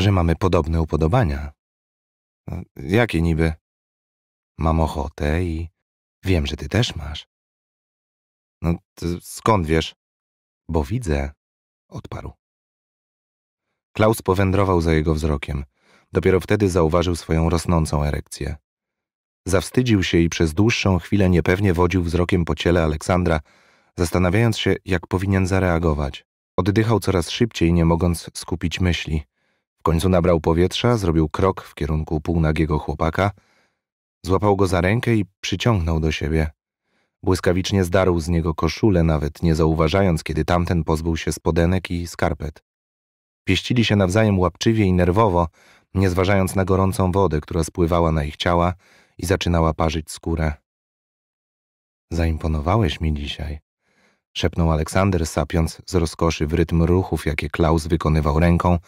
że mamy podobne upodobania. Jakie niby? Mam ochotę i wiem, że ty też masz. No, skąd wiesz? Bo widzę, odparł. Klaus powędrował za jego wzrokiem. Dopiero wtedy zauważył swoją rosnącą erekcję. Zawstydził się i przez dłuższą chwilę niepewnie wodził wzrokiem po ciele Aleksandra, zastanawiając się, jak powinien zareagować. Oddychał coraz szybciej, nie mogąc skupić myśli. W końcu nabrał powietrza, zrobił krok w kierunku półnagiego chłopaka, złapał go za rękę i przyciągnął do siebie. Błyskawicznie zdarł z niego koszulę, nawet nie zauważając, kiedy tamten pozbył się spodenek i skarpet. Pieścili się nawzajem łapczywie i nerwowo, nie zważając na gorącą wodę, która spływała na ich ciała i zaczynała parzyć skórę. Zaimponowałeś mi dzisiaj, szepnął Aleksander, sapiąc z rozkoszy w rytm ruchów, jakie Klaus wykonywał ręką,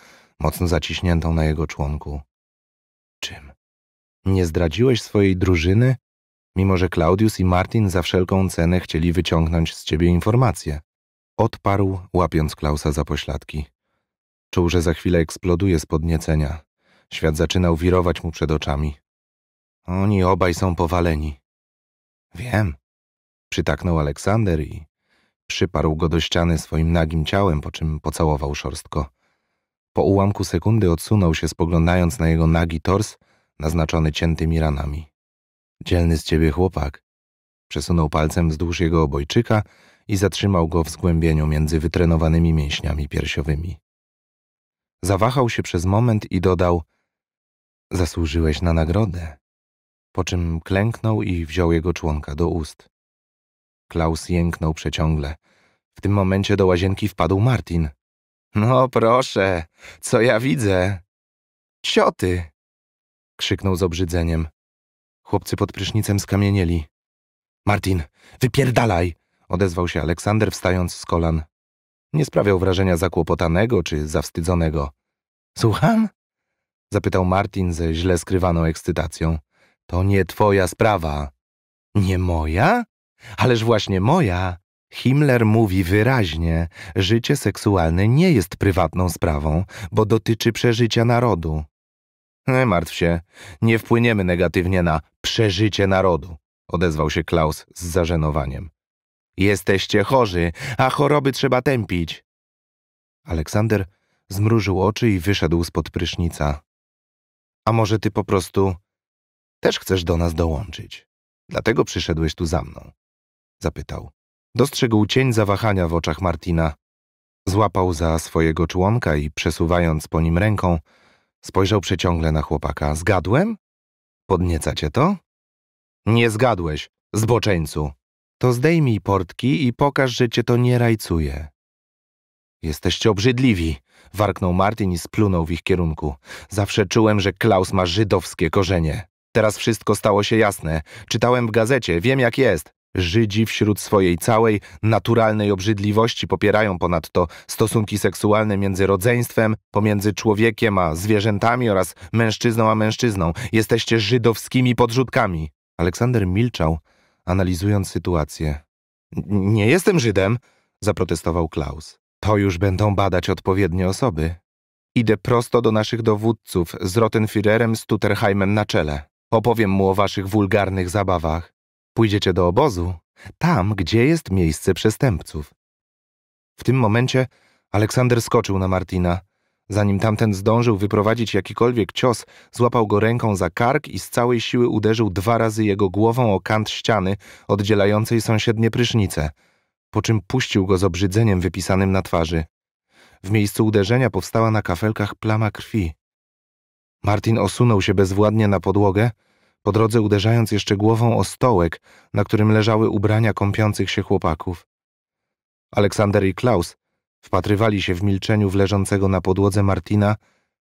mocno zaciśniętą na jego członku. Czym? Nie zdradziłeś swojej drużyny, mimo że Klaudius i Martin za wszelką cenę chcieli wyciągnąć z ciebie informacje? Odparł, łapiąc Klausa za pośladki. Czuł, że za chwilę eksploduje z podniecenia. Świat zaczynał wirować mu przed oczami. Oni obaj są powaleni. Wiem, przytaknął Aleksander i przyparł go do ściany swoim nagim ciałem, po czym pocałował szorstko. Po ułamku sekundy odsunął się, spoglądając na jego nagi tors, naznaczony ciętymi ranami. Dzielny z ciebie chłopak. Przesunął palcem wzdłuż jego obojczyka i zatrzymał go w zgłębieniu między wytrenowanymi mięśniami piersiowymi. Zawahał się przez moment i dodał: zasłużyłeś na nagrodę, po czym klęknął i wziął jego członka do ust. Klaus jęknął przeciągle. W tym momencie do łazienki wpadł Martin. — No proszę, co ja widzę? — Cioty! — krzyknął z obrzydzeniem. Chłopcy pod prysznicem skamienieli. — Martin, wypierdalaj! — odezwał się Aleksander, wstając z kolan. Nie sprawiał wrażenia zakłopotanego czy zawstydzonego. — Słucham? — zapytał Martin ze źle skrywaną ekscytacją. — To nie twoja sprawa. — Nie moja? Ależ właśnie moja! Himmler mówi wyraźnie, życie seksualne nie jest prywatną sprawą, bo dotyczy przeżycia narodu. Nie martw się, nie wpłyniemy negatywnie na przeżycie narodu, odezwał się Klaus z zażenowaniem. Jesteście chorzy, a choroby trzeba tępić. Aleksander zmrużył oczy i wyszedł spod prysznica. A może ty po prostu też chcesz do nas dołączyć? Dlatego przyszedłeś tu za mną? Zapytał. Dostrzegł cień zawahania w oczach Martina. Złapał za swojego członka i przesuwając po nim ręką, spojrzał przeciągle na chłopaka. Zgadłem? Podnieca cię to? Nie zgadłeś, zboczeńcu. To zdejmij portki i pokaż, że cię to nie rajcuje. Jesteście obrzydliwi, warknął Martin i splunął w ich kierunku. Zawsze czułem, że Klaus ma żydowskie korzenie. Teraz wszystko stało się jasne. Czytałem w gazecie, wiem jak jest. Żydzi wśród swojej całej naturalnej obrzydliwości popierają ponadto stosunki seksualne między rodzeństwem, pomiędzy człowiekiem a zwierzętami oraz mężczyzną a mężczyzną. Jesteście żydowskimi podrzutkami. Aleksander milczał, analizując sytuację. Nie jestem Żydem, zaprotestował Klaus. To już będą badać odpowiednie osoby. Idę prosto do naszych dowódców z Rotenführerem Stutterheimem na czele. Opowiem mu o waszych wulgarnych zabawach. Pójdziecie do obozu, tam, gdzie jest miejsce przestępców. W tym momencie Aleksander skoczył na Martina. Zanim tamten zdążył wyprowadzić jakikolwiek cios, złapał go ręką za kark i z całej siły uderzył dwa razy jego głową o kant ściany oddzielającej sąsiednie prysznice, po czym puścił go z obrzydzeniem wypisanym na twarzy. W miejscu uderzenia powstała na kafelkach plama krwi. Martin osunął się bezwładnie na podłogę, po drodze uderzając jeszcze głową o stołek, na którym leżały ubrania kąpiących się chłopaków. Aleksander i Klaus wpatrywali się w milczeniu w leżącego na podłodze Martina,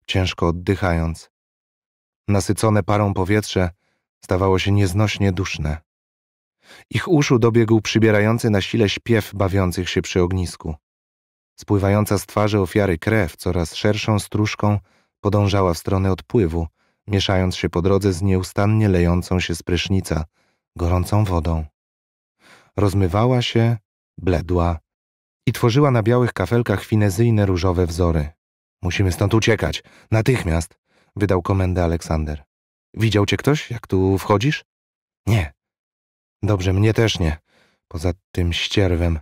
ciężko oddychając. Nasycone parą powietrze stawało się nieznośnie duszne. Ich uszu dobiegł przybierający na sile śpiew bawiących się przy ognisku. Spływająca z twarzy ofiary krew coraz szerszą stróżką podążała w stronę odpływu, mieszając się po drodze z nieustannie lejącą się z prysznica, gorącą wodą. Rozmywała się, bledła i tworzyła na białych kafelkach finezyjne różowe wzory. Musimy stąd uciekać, natychmiast, wydał komendę Aleksander. Widział cię ktoś, jak tu wchodzisz? Nie. Dobrze, mnie też nie, poza tym ścierwem,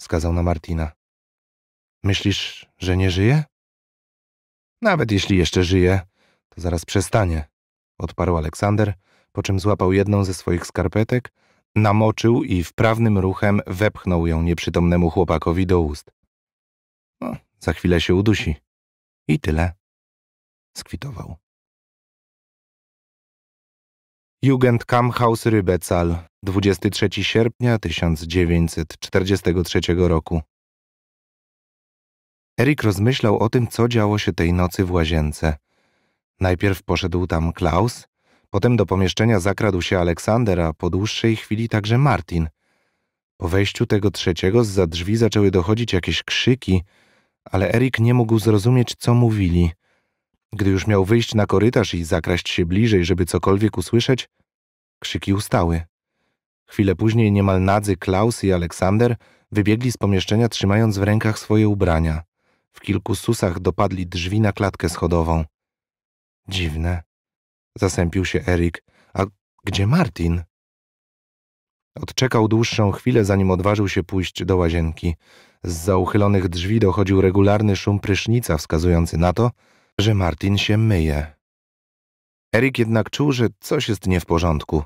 wskazał na Martina. Myślisz, że nie żyje? Nawet jeśli jeszcze żyje, zaraz przestanie, odparł Aleksander, po czym złapał jedną ze swoich skarpetek, namoczył i wprawnym ruchem wepchnął ją nieprzytomnemu chłopakowi do ust. No, za chwilę się udusi. I tyle. Skwitował. Jugendkampfhaus Rübezahl, dwudziestego trzeciego sierpnia tysiąc dziewięćset czterdziestego trzeciego roku. Erik rozmyślał o tym, co działo się tej nocy w łazience. Najpierw poszedł tam Klaus, potem do pomieszczenia zakradł się Aleksander, a po dłuższej chwili także Martin. Po wejściu tego trzeciego zza drzwi zaczęły dochodzić jakieś krzyki, ale Erik nie mógł zrozumieć, co mówili. Gdy już miał wyjść na korytarz i zakraść się bliżej, żeby cokolwiek usłyszeć, krzyki ustały. Chwilę później niemal nadzy Klaus i Aleksander wybiegli z pomieszczenia, trzymając w rękach swoje ubrania. W kilku susach dopadli drzwi na klatkę schodową. Dziwne, zasępił się Erik. A gdzie Martin? Odczekał dłuższą chwilę, zanim odważył się pójść do łazienki. Zza uchylonych drzwi dochodził regularny szum prysznica, wskazujący na to, że Martin się myje. Erik jednak czuł, że coś jest nie w porządku.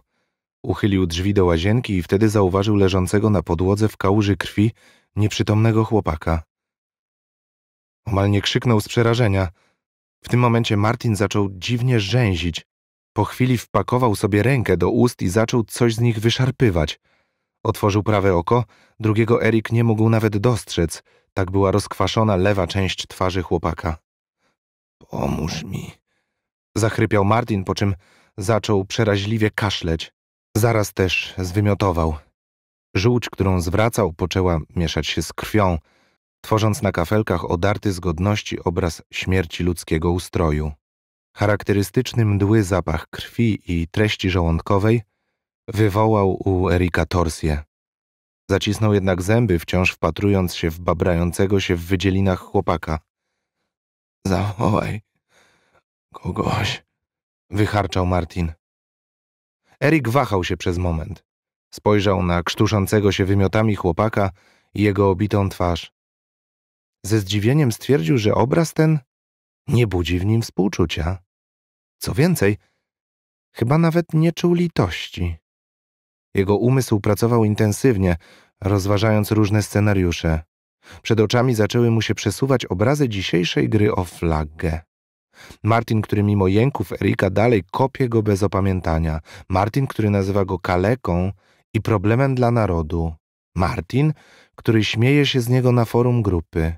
Uchylił drzwi do łazienki i wtedy zauważył leżącego na podłodze w kałuży krwi nieprzytomnego chłopaka. Omal nie krzyknął z przerażenia. W tym momencie Martin zaczął dziwnie rzęzić, Po chwili wpakował sobie rękę do ust i zaczął coś z nich wyszarpywać. Otworzył prawe oko, drugiego Erik nie mógł nawet dostrzec, tak była rozkwaszona lewa część twarzy chłopaka. — Pomóż mi! — zachrypiał Martin, po czym zaczął przeraźliwie kaszleć. Zaraz też zwymiotował. Żółć, którą zwracał, poczęła mieszać się z krwią, tworząc na kafelkach odarty z godności obraz śmierci ludzkiego ustroju. Charakterystyczny mdły zapach krwi i treści żołądkowej wywołał u Erika torsję. Zacisnął jednak zęby, wciąż wpatrując się w babrającego się w wydzielinach chłopaka. — Zawołaj kogoś — wycharczał Martin. Erik wahał się przez moment. Spojrzał na krztuszącego się wymiotami chłopaka i jego obitą twarz. Ze zdziwieniem stwierdził, że obraz ten nie budzi w nim współczucia. Co więcej, chyba nawet nie czuł litości. Jego umysł pracował intensywnie, rozważając różne scenariusze. Przed oczami zaczęły mu się przesuwać obrazy dzisiejszej gry o flagę. Martin, który mimo jęków Erika dalej kopie go bez opamiętania. Martin, który nazywa go kaleką i problemem dla narodu. Martin, który śmieje się z niego na forum grupy.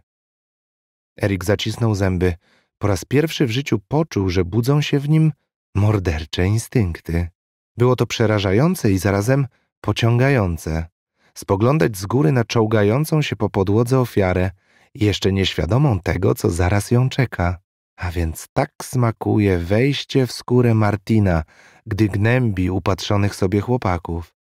Erik zacisnął zęby. Po raz pierwszy w życiu poczuł, że budzą się w nim mordercze instynkty. Było to przerażające i zarazem pociągające. Spoglądać z góry na czołgającą się po podłodze ofiarę, jeszcze nieświadomą tego, co zaraz ją czeka. A więc tak smakuje wejście w skórę Martina, gdy gnębi upatrzonych sobie chłopaków.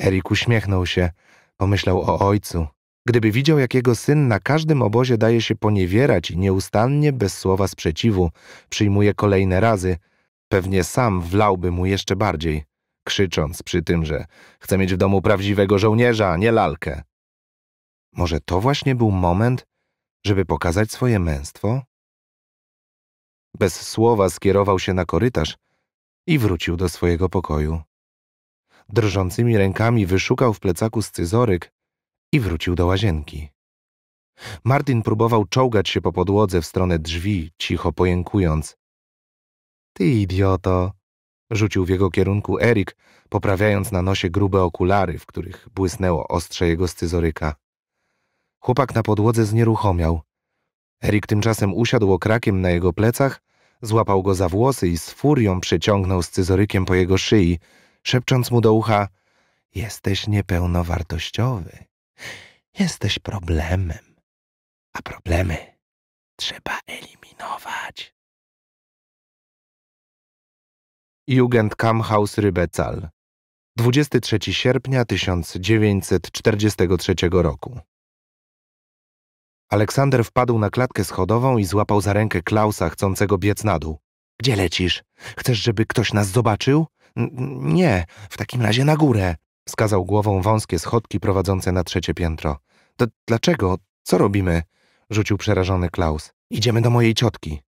Erik uśmiechnął się, pomyślał o ojcu. Gdyby widział, jak jego syn na każdym obozie daje się poniewierać i nieustannie, bez słowa sprzeciwu, przyjmuje kolejne razy, pewnie sam wlałby mu jeszcze bardziej, krzycząc przy tym, że chce mieć w domu prawdziwego żołnierza, a nie lalkę. Może to właśnie był moment, żeby pokazać swoje męstwo? Bez słowa skierował się na korytarz i wrócił do swojego pokoju. Drżącymi rękami wyszukał w plecaku scyzoryk i wrócił do łazienki. Martin próbował czołgać się po podłodze w stronę drzwi, cicho pojękując. — Ty idioto! — rzucił w jego kierunku Erik, poprawiając na nosie grube okulary, w których błysnęło ostrze jego scyzoryka. Chłopak na podłodze znieruchomiał. Erik tymczasem usiadł okrakiem na jego plecach, złapał go za włosy i z furią przeciągnął scyzorykiem po jego szyi, szepcząc mu do ucha — jesteś niepełnowartościowy. Jesteś problemem, a problemy trzeba eliminować. Jugendkampfhaus Rübezahl, dwudziestego trzeciego sierpnia tysiąc dziewięćset czterdziestego trzeciego roku. Aleksander wpadł na klatkę schodową i złapał za rękę Klausa, chcącego biec na dół. — Gdzie lecisz? Chcesz, żeby ktoś nas zobaczył? — Nie, w takim razie na górę. Wskazał głową wąskie schodki prowadzące na trzecie piętro. — To dlaczego? Co robimy? — rzucił przerażony Klaus. — Idziemy do mojej ciotki.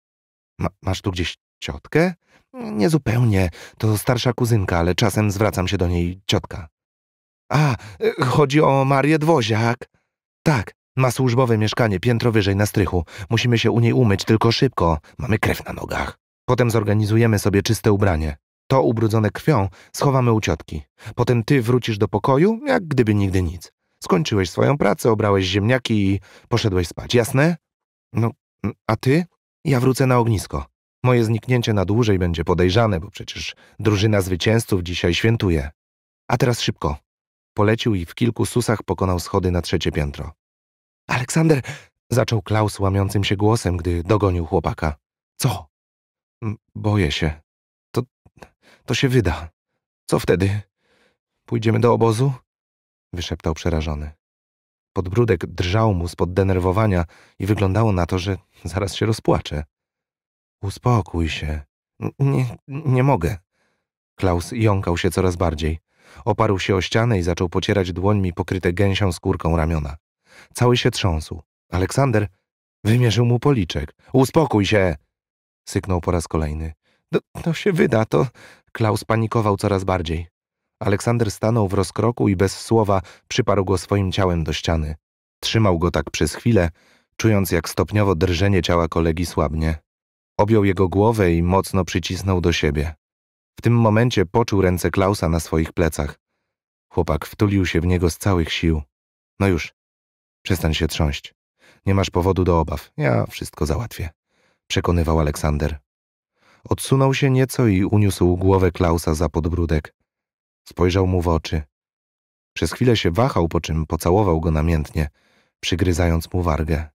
Ma — Masz tu gdzieś ciotkę? — Niezupełnie. To starsza kuzynka, ale czasem zwracam się do niej ciotka. — A, chodzi o Marię Dworzak. — Tak, ma służbowe mieszkanie piętro wyżej na strychu. Musimy się u niej umyć, tylko szybko. Mamy krew na nogach. Potem zorganizujemy sobie czyste ubranie. To ubrudzone krwią schowamy u ciotki. Potem ty wrócisz do pokoju, jak gdyby nigdy nic. Skończyłeś swoją pracę, obrałeś ziemniaki i poszedłeś spać, jasne? No, a ty? Ja wrócę na ognisko. Moje zniknięcie na dłużej będzie podejrzane, bo przecież drużyna zwycięzców dzisiaj świętuje. A teraz szybko. Polecił i w kilku susach pokonał schody na trzecie piętro. Aleksander! Zaczął Klaus łamiącym się głosem, gdy dogonił chłopaka. Co? Boję się. To się wyda. Co wtedy? Pójdziemy do obozu? Wyszeptał przerażony. Podbródek drżał mu spod denerwowania i wyglądało na to, że zaraz się rozpłacze. Uspokój się. Nie, nie mogę. Klaus jąkał się coraz bardziej. Oparł się o ścianę i zaczął pocierać dłońmi pokryte gęsią skórką ramiona. Cały się trząsł. Aleksander wymierzył mu policzek. Uspokój się! Syknął po raz kolejny. To, to się wyda, to... Klaus panikował coraz bardziej. Aleksander stanął w rozkroku i bez słowa przyparł go swoim ciałem do ściany. Trzymał go tak przez chwilę, czując jak stopniowo drżenie ciała kolegi słabnie. Objął jego głowę i mocno przycisnął do siebie. W tym momencie poczuł ręce Klausa na swoich plecach. Chłopak wtulił się w niego z całych sił. No już, przestań się trząść. Nie masz powodu do obaw. Ja wszystko załatwię. Przekonywał Aleksander. Odsunął się nieco i uniósł głowę Klausa za podbródek. Spojrzał mu w oczy. Przez chwilę się wahał, po czym pocałował go namiętnie, przygryzając mu wargę.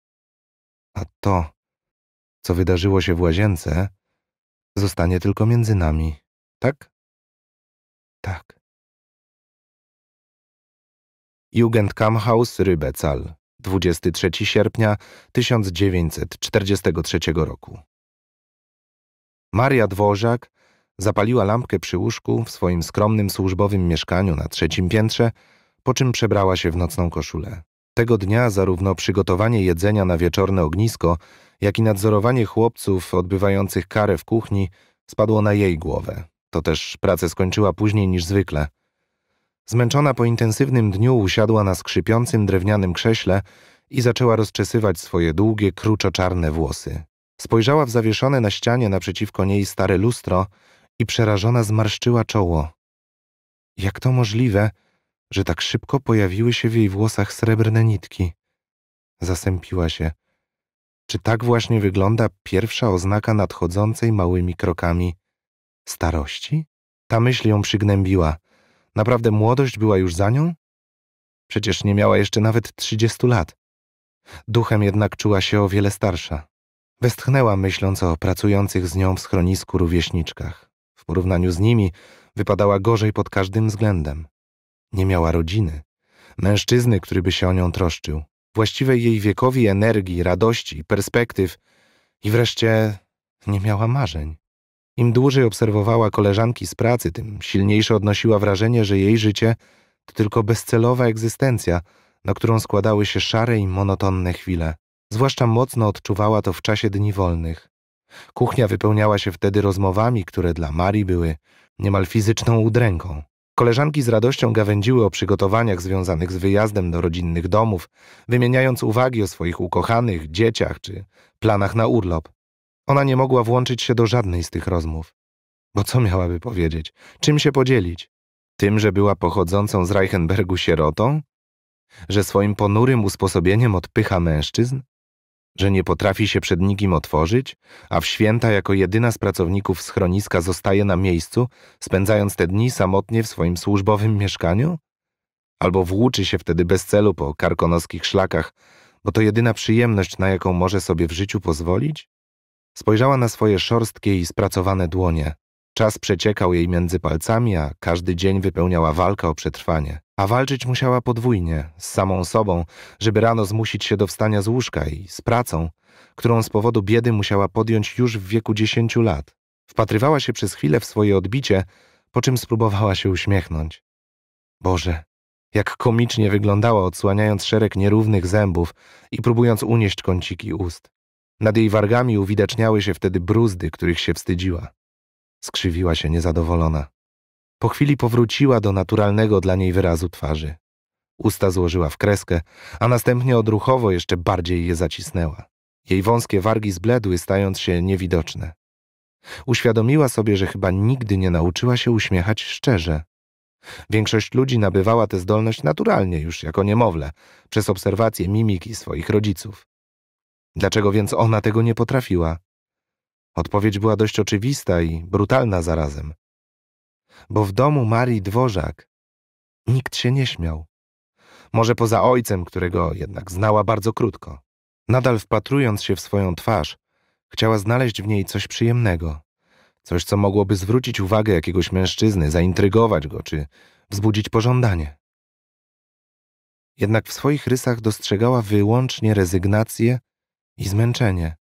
A to, co wydarzyło się w łazience, zostanie tylko między nami, tak? Tak. Jugendkampfhaus Rübezahl, dwudziestego trzeciego sierpnia tysiąc dziewięćset czterdziestego trzeciego roku. Maria Dworzak zapaliła lampkę przy łóżku w swoim skromnym służbowym mieszkaniu na trzecim piętrze, po czym przebrała się w nocną koszulę. Tego dnia zarówno przygotowanie jedzenia na wieczorne ognisko, jak i nadzorowanie chłopców odbywających karę w kuchni spadło na jej głowę. To też pracę skończyła później niż zwykle. Zmęczona po intensywnym dniu usiadła na skrzypiącym drewnianym krześle i zaczęła rozczesywać swoje długie, kruczo-czarne włosy. Spojrzała w zawieszone na ścianie naprzeciwko niej stare lustro i przerażona zmarszczyła czoło. Jak to możliwe, że tak szybko pojawiły się w jej włosach srebrne nitki? Zasępiła się. Czy tak właśnie wygląda pierwsza oznaka nadchodzącej małymi krokami starości? Ta myśl ją przygnębiła. Naprawdę młodość była już za nią? Przecież nie miała jeszcze nawet trzydziestu lat. Duchem jednak czuła się o wiele starsza. Westchnęła, myśląc o pracujących z nią w schronisku rówieśniczkach. W porównaniu z nimi wypadała gorzej pod każdym względem. Nie miała rodziny, mężczyzny, który by się o nią troszczył, właściwej jej wiekowi energii, radości, perspektyw i wreszcie nie miała marzeń. Im dłużej obserwowała koleżanki z pracy, tym silniejsze odnosiła wrażenie, że jej życie to tylko bezcelowa egzystencja, na którą składały się szare i monotonne chwile. Zwłaszcza mocno odczuwała to w czasie dni wolnych. Kuchnia wypełniała się wtedy rozmowami, które dla Marii były niemal fizyczną udręką. Koleżanki z radością gawędziły o przygotowaniach związanych z wyjazdem do rodzinnych domów, wymieniając uwagi o swoich ukochanych, dzieciach czy planach na urlop. Ona nie mogła włączyć się do żadnej z tych rozmów. Bo co miałaby powiedzieć? Czym się podzielić? Tym, że była pochodzącą z Reichenbergu sierotą? Że swoim ponurym usposobieniem odpycha mężczyzn? Że nie potrafi się przed nikim otworzyć, a w święta jako jedyna z pracowników schroniska zostaje na miejscu, spędzając te dni samotnie w swoim służbowym mieszkaniu? Albo włóczy się wtedy bez celu po karkonoskich szlakach, bo to jedyna przyjemność, na jaką może sobie w życiu pozwolić? Spojrzała na swoje szorstkie i spracowane dłonie. Czas przeciekał jej między palcami, a każdy dzień wypełniała walka o przetrwanie. A walczyć musiała podwójnie, z samą sobą, żeby rano zmusić się do wstania z łóżka i z pracą, którą z powodu biedy musiała podjąć już w wieku dziesięciu lat. Wpatrywała się przez chwilę w swoje odbicie, po czym spróbowała się uśmiechnąć. Boże, jak komicznie wyglądała, odsłaniając szereg nierównych zębów i próbując unieść kąciki ust. Nad jej wargami uwidaczniały się wtedy bruzdy, których się wstydziła. Skrzywiła się niezadowolona. Po chwili powróciła do naturalnego dla niej wyrazu twarzy. Usta złożyła w kreskę, a następnie odruchowo jeszcze bardziej je zacisnęła. Jej wąskie wargi zbledły, stając się niewidoczne. Uświadomiła sobie, że chyba nigdy nie nauczyła się uśmiechać szczerze. Większość ludzi nabywała tę zdolność naturalnie już jako niemowlę, przez obserwację mimiki swoich rodziców. Dlaczego więc ona tego nie potrafiła? Odpowiedź była dość oczywista i brutalna zarazem. Bo w domu Marii Dworzak nikt się nie śmiał. Może poza ojcem, którego jednak znała bardzo krótko. Nadal wpatrując się w swoją twarz, chciała znaleźć w niej coś przyjemnego. Coś, co mogłoby zwrócić uwagę jakiegoś mężczyzny, zaintrygować go czy wzbudzić pożądanie. Jednak w swoich rysach dostrzegała wyłącznie rezygnację i zmęczenie.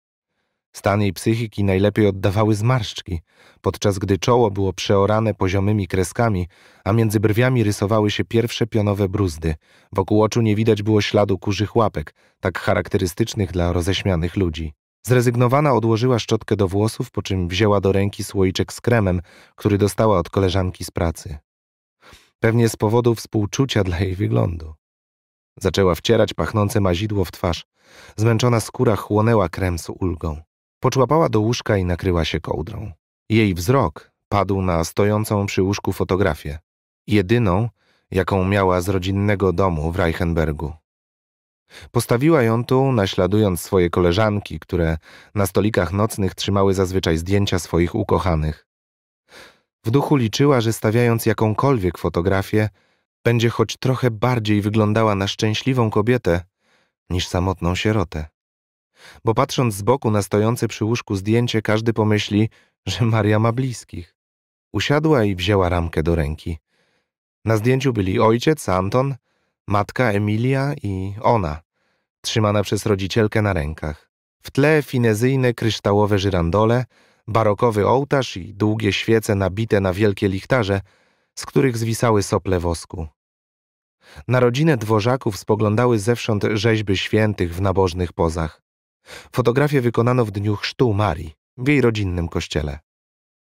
Stan jej psychiki najlepiej oddawały zmarszczki, podczas gdy czoło było przeorane poziomymi kreskami, a między brwiami rysowały się pierwsze pionowe bruzdy. Wokół oczu nie widać było śladu kurzych łapek, tak charakterystycznych dla roześmianych ludzi. Zrezygnowana odłożyła szczotkę do włosów, po czym wzięła do ręki słoiczek z kremem, który dostała od koleżanki z pracy. Pewnie z powodu współczucia dla jej wyglądu. Zaczęła wcierać pachnące mazidło w twarz. Zmęczona skóra chłonęła krem z ulgą. Poczłapała do łóżka i nakryła się kołdrą. Jej wzrok padł na stojącą przy łóżku fotografię, jedyną, jaką miała z rodzinnego domu w Reichenbergu. Postawiła ją tu, naśladując swoje koleżanki, które na stolikach nocnych trzymały zazwyczaj zdjęcia swoich ukochanych. W duchu liczyła, że stawiając jakąkolwiek fotografię, będzie choć trochę bardziej wyglądała na szczęśliwą kobietę niż samotną sierotę. Bo patrząc z boku na stojące przy łóżku zdjęcie, każdy pomyśli, że Maria ma bliskich. Usiadła i wzięła ramkę do ręki. Na zdjęciu byli ojciec, Anton, matka Emilia i ona, trzymana przez rodzicielkę na rękach. W tle finezyjne kryształowe żyrandole, barokowy ołtarz i długie świece nabite na wielkie lichtarze, z których zwisały sople wosku. Na rodzinę Dworzaków spoglądały zewsząd rzeźby świętych w nabożnych pozach. Fotografię wykonano w dniu chrztu Marii, w jej rodzinnym kościele.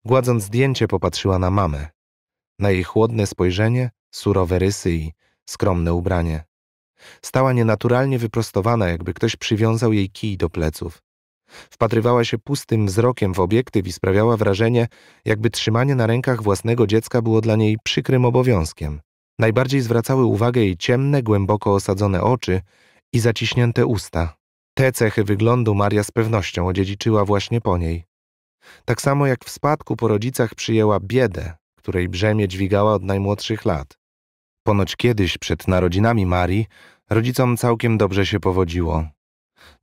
Gładząc zdjęcie popatrzyła na mamę. Na jej chłodne spojrzenie, surowe rysy i skromne ubranie. Stała nienaturalnie wyprostowana, jakby ktoś przywiązał jej kij do pleców. Wpatrywała się pustym wzrokiem w obiektyw i sprawiała wrażenie, jakby trzymanie na rękach własnego dziecka było dla niej przykrym obowiązkiem. Najbardziej zwracały uwagę jej ciemne, głęboko osadzone oczy i zaciśnięte usta. Te cechy wyglądu Maria z pewnością odziedziczyła właśnie po niej. Tak samo jak w spadku po rodzicach przyjęła biedę, której brzemię dźwigała od najmłodszych lat. Ponoć kiedyś, przed narodzinami Marii, rodzicom całkiem dobrze się powodziło.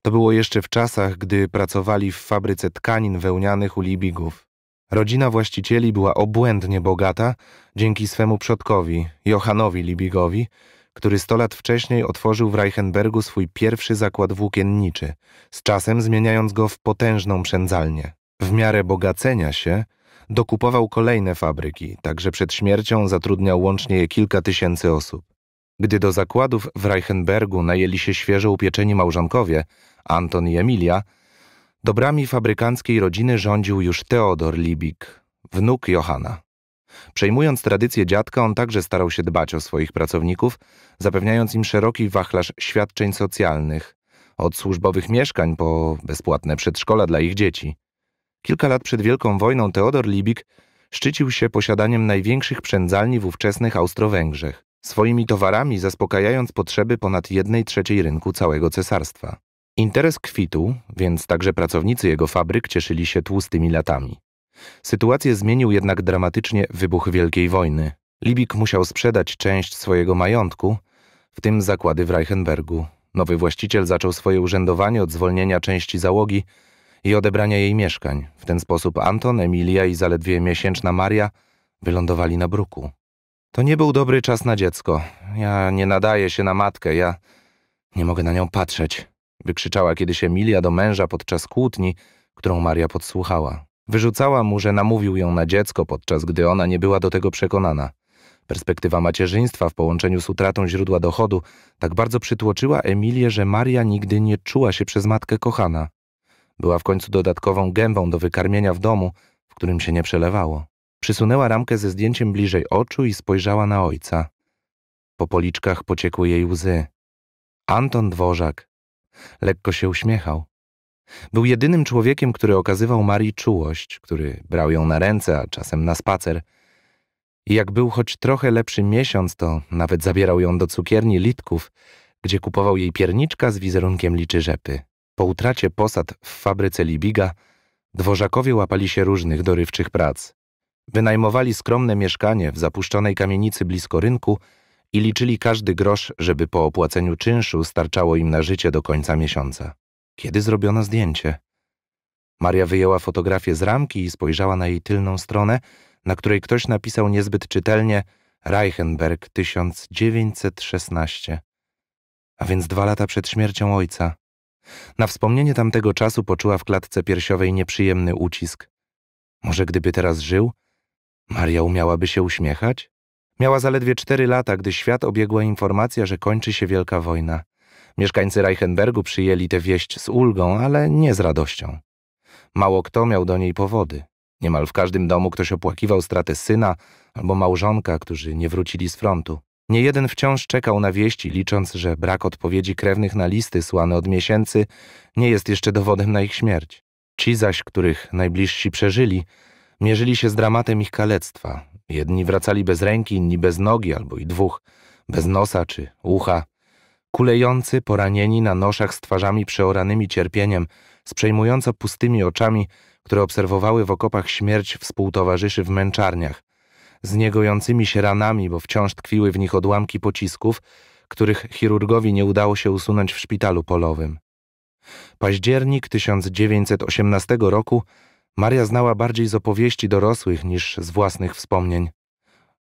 To było jeszcze w czasach, gdy pracowali w fabryce tkanin wełnianych u Libigów. Rodzina właścicieli była obłędnie bogata dzięki swemu przodkowi, Johanowi Libigowi, który sto lat wcześniej otworzył w Reichenbergu swój pierwszy zakład włókienniczy, z czasem zmieniając go w potężną przędzalnię. W miarę bogacenia się dokupował kolejne fabryki, także przed śmiercią zatrudniał łącznie je kilka tysięcy osób. Gdy do zakładów w Reichenbergu najęli się świeżo upieczeni małżonkowie, Anton i Emilia, dobrami fabrykanckiej rodziny rządził już Teodor Libik, wnuk Johana. Przejmując tradycję dziadka, on także starał się dbać o swoich pracowników, zapewniając im szeroki wachlarz świadczeń socjalnych, od służbowych mieszkań po bezpłatne przedszkola dla ich dzieci. Kilka lat przed Wielką Wojną Teodor Libik szczycił się posiadaniem największych przędzalni w ówczesnych Austro-Węgrzech, swoimi towarami zaspokajając potrzeby ponad jednej trzeciej rynku całego cesarstwa. Interes kwitł, więc także pracownicy jego fabryk cieszyli się tłustymi latami. Sytuację zmienił jednak dramatycznie wybuch Wielkiej Wojny. Libik musiał sprzedać część swojego majątku, w tym zakłady w Reichenbergu. Nowy właściciel zaczął swoje urzędowanie od zwolnienia części załogi i odebrania jej mieszkań. W ten sposób Anton, Emilia i zaledwie miesięczna Maria wylądowali na bruku. To nie był dobry czas na dziecko. Ja nie nadaję się na matkę, ja nie mogę na nią patrzeć. Wykrzyczała kiedyś Emilia do męża podczas kłótni, którą Maria podsłuchała. Wyrzucała mu, że namówił ją na dziecko, podczas gdy ona nie była do tego przekonana. Perspektywa macierzyństwa w połączeniu z utratą źródła dochodu tak bardzo przytłoczyła Emilię, że Maria nigdy nie czuła się przez matkę kochana. Była w końcu dodatkową gębą do wykarmienia w domu, w którym się nie przelewało. Przysunęła ramkę ze zdjęciem bliżej oczu i spojrzała na ojca. Po policzkach pociekły jej łzy. Anton Dworzak lekko się uśmiechał. Był jedynym człowiekiem, który okazywał Marii czułość, który brał ją na ręce, a czasem na spacer. I jak był choć trochę lepszy miesiąc, to nawet zabierał ją do cukierni Litków, gdzie kupował jej pierniczka z wizerunkiem liczyrzepy. Po utracie posad w fabryce Libiga Dworzakowie łapali się różnych dorywczych prac. Wynajmowali skromne mieszkanie w zapuszczonej kamienicy blisko rynku i liczyli każdy grosz, żeby po opłaceniu czynszu starczało im na życie do końca miesiąca. Kiedy zrobiono zdjęcie? Maria wyjęła fotografię z ramki i spojrzała na jej tylną stronę, na której ktoś napisał niezbyt czytelnie Reichenberg tysiąc dziewięćset szesnaście, a więc dwa lata przed śmiercią ojca. Na wspomnienie tamtego czasu poczuła w klatce piersiowej nieprzyjemny ucisk. Może gdyby teraz żył, Maria umiałaby się uśmiechać? Miała zaledwie cztery lata, gdy świat obiegła informacja, że kończy się Wielka Wojna. Mieszkańcy Reichenbergu przyjęli tę wieść z ulgą, ale nie z radością. Mało kto miał do niej powody. Niemal w każdym domu ktoś opłakiwał stratę syna albo małżonka, którzy nie wrócili z frontu. Niejeden wciąż czekał na wieści, licząc, że brak odpowiedzi krewnych na listy słane od miesięcy nie jest jeszcze dowodem na ich śmierć. Ci zaś, których najbliżsi przeżyli, mierzyli się z dramatem ich kalectwa. Jedni wracali bez ręki, inni bez nogi albo i dwóch, bez nosa czy ucha. Kulejący, poranieni na noszach z twarzami przeoranymi cierpieniem, z przejmująco pustymi oczami, które obserwowały w okopach śmierć współtowarzyszy w męczarniach, z niegojącymi się ranami, bo wciąż tkwiły w nich odłamki pocisków, których chirurgowi nie udało się usunąć w szpitalu polowym. Październik tysiąc dziewięćset osiemnastego roku Maria znała bardziej z opowieści dorosłych niż z własnych wspomnień.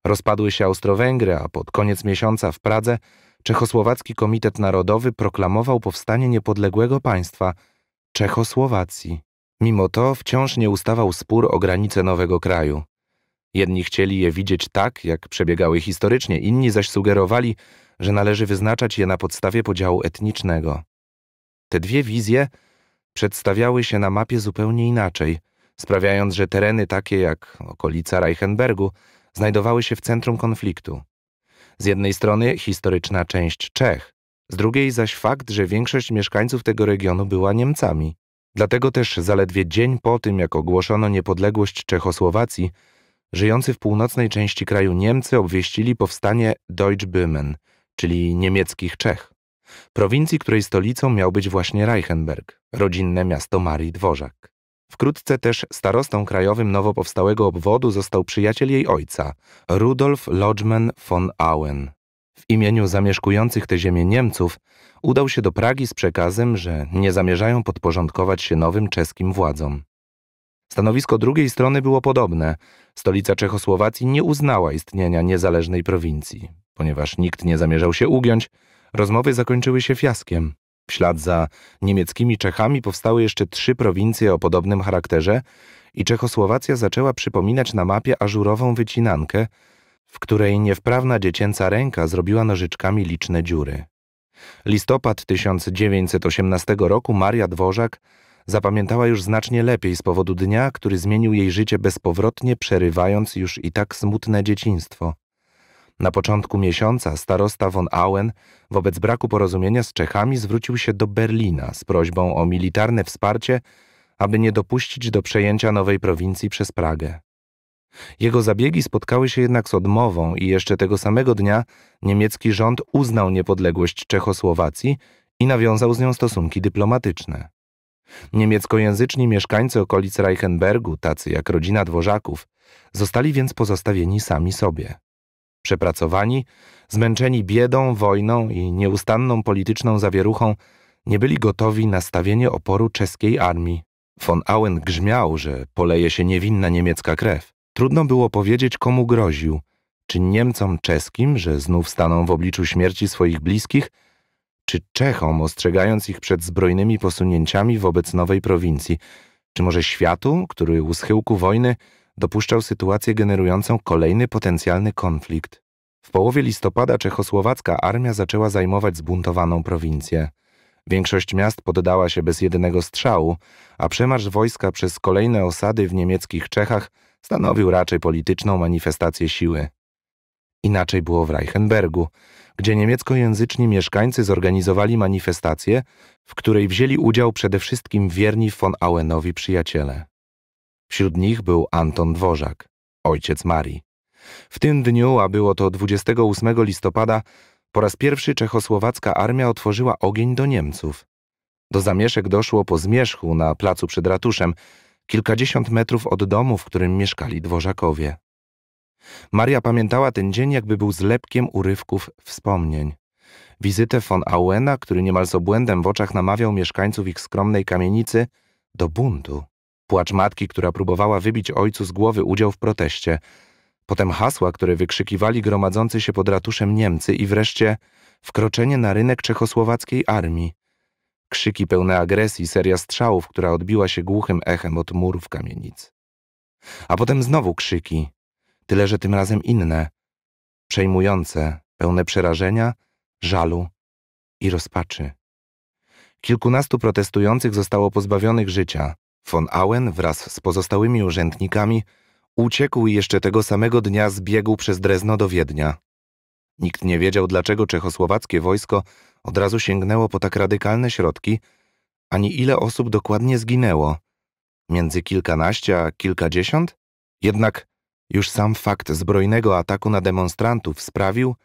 Rozpadły się Austro-Węgry, a pod koniec miesiąca w Pradze Czechosłowacki Komitet Narodowy proklamował powstanie niepodległego państwa Czechosłowacji. Mimo to wciąż nie ustawał spór o granice nowego kraju. Jedni chcieli je widzieć tak, jak przebiegały historycznie, inni zaś sugerowali, że należy wyznaczać je na podstawie podziału etnicznego. Te dwie wizje przedstawiały się na mapie zupełnie inaczej, sprawiając, że tereny takie jak okolica Reichenbergu znajdowały się w centrum konfliktu. Z jednej strony historyczna część Czech, z drugiej zaś fakt, że większość mieszkańców tego regionu była Niemcami. Dlatego też zaledwie dzień po tym, jak ogłoszono niepodległość Czechosłowacji, żyjący w północnej części kraju Niemcy obwieścili powstanie Deutsche Böhmen, czyli niemieckich Czech, prowincji, której stolicą miał być właśnie Reichenberg, rodzinne miasto Marii Dworzak. Wkrótce też starostą krajowym nowo powstałego obwodu został przyjaciel jej ojca, Rudolf Lodzmann von Auen. W imieniu zamieszkujących te ziemię Niemców udał się do Pragi z przekazem, że nie zamierzają podporządkować się nowym czeskim władzom. Stanowisko drugiej strony było podobne. Stolica Czechosłowacji nie uznała istnienia niezależnej prowincji. Ponieważ nikt nie zamierzał się ugiąć, rozmowy zakończyły się fiaskiem. W ślad za niemieckimi Czechami powstały jeszcze trzy prowincje o podobnym charakterze i Czechosłowacja zaczęła przypominać na mapie ażurową wycinankę, w której niewprawna dziecięca ręka zrobiła nożyczkami liczne dziury. Listopad tysiąc dziewięćset osiemnastego roku Maria Dworzak zapamiętała już znacznie lepiej z powodu dnia, który zmienił jej życie bezpowrotnie, przerywając już i tak smutne dzieciństwo. Na początku miesiąca starosta von Auen wobec braku porozumienia z Czechami zwrócił się do Berlina z prośbą o militarne wsparcie, aby nie dopuścić do przejęcia nowej prowincji przez Pragę. Jego zabiegi spotkały się jednak z odmową i jeszcze tego samego dnia niemiecki rząd uznał niepodległość Czechosłowacji i nawiązał z nią stosunki dyplomatyczne. Niemieckojęzyczni mieszkańcy okolic Reichenbergu, tacy jak rodzina Dworzaków, zostali więc pozostawieni sami sobie. Przepracowani, zmęczeni biedą, wojną i nieustanną polityczną zawieruchą, nie byli gotowi na stawienie oporu czeskiej armii. Von Auen grzmiał, że poleje się niewinna niemiecka krew. Trudno było powiedzieć, komu groził. Czy Niemcom czeskim, że znów staną w obliczu śmierci swoich bliskich, czy Czechom, ostrzegając ich przed zbrojnymi posunięciami wobec nowej prowincji, czy może światu, który u schyłku wojny dopuszczał sytuację generującą kolejny potencjalny konflikt. W połowie listopada czechosłowacka armia zaczęła zajmować zbuntowaną prowincję. Większość miast poddała się bez jednego strzału, a przemarsz wojska przez kolejne osady w niemieckich Czechach stanowił raczej polityczną manifestację siły. Inaczej było w Reichenbergu, gdzie niemieckojęzyczni mieszkańcy zorganizowali manifestację, w której wzięli udział przede wszystkim wierni von Auenowi przyjaciele. Wśród nich był Anton Dworzak, ojciec Marii. W tym dniu, a było to dwudziestego ósmego listopada, po raz pierwszy czechosłowacka armia otworzyła ogień do Niemców. Do zamieszek doszło po zmierzchu na placu przed ratuszem, kilkadziesiąt metrów od domu, w którym mieszkali Dworzakowie. Maria pamiętała ten dzień, jakby był zlepkiem urywków wspomnień. Wizytę von Auena, który niemal z obłędem w oczach namawiał mieszkańców ich skromnej kamienicy do buntu. Płacz matki, która próbowała wybić ojcu z głowy udział w proteście. Potem hasła, które wykrzykiwali gromadzący się pod ratuszem Niemcy i wreszcie wkroczenie na rynek czechosłowackiej armii. Krzyki pełne agresji, seria strzałów, która odbiła się głuchym echem od murów kamienic. A potem znowu krzyki, tyle że tym razem inne, przejmujące, pełne przerażenia, żalu i rozpaczy. Kilkunastu protestujących zostało pozbawionych życia. Von Auen wraz z pozostałymi urzędnikami uciekł i jeszcze tego samego dnia zbiegł przez Drezno do Wiednia. Nikt nie wiedział, dlaczego czechosłowackie wojsko od razu sięgnęło po tak radykalne środki, ani ile osób dokładnie zginęło, między kilkanaście a kilkadziesiąt, jednak już sam fakt zbrojnego ataku na demonstrantów sprawił,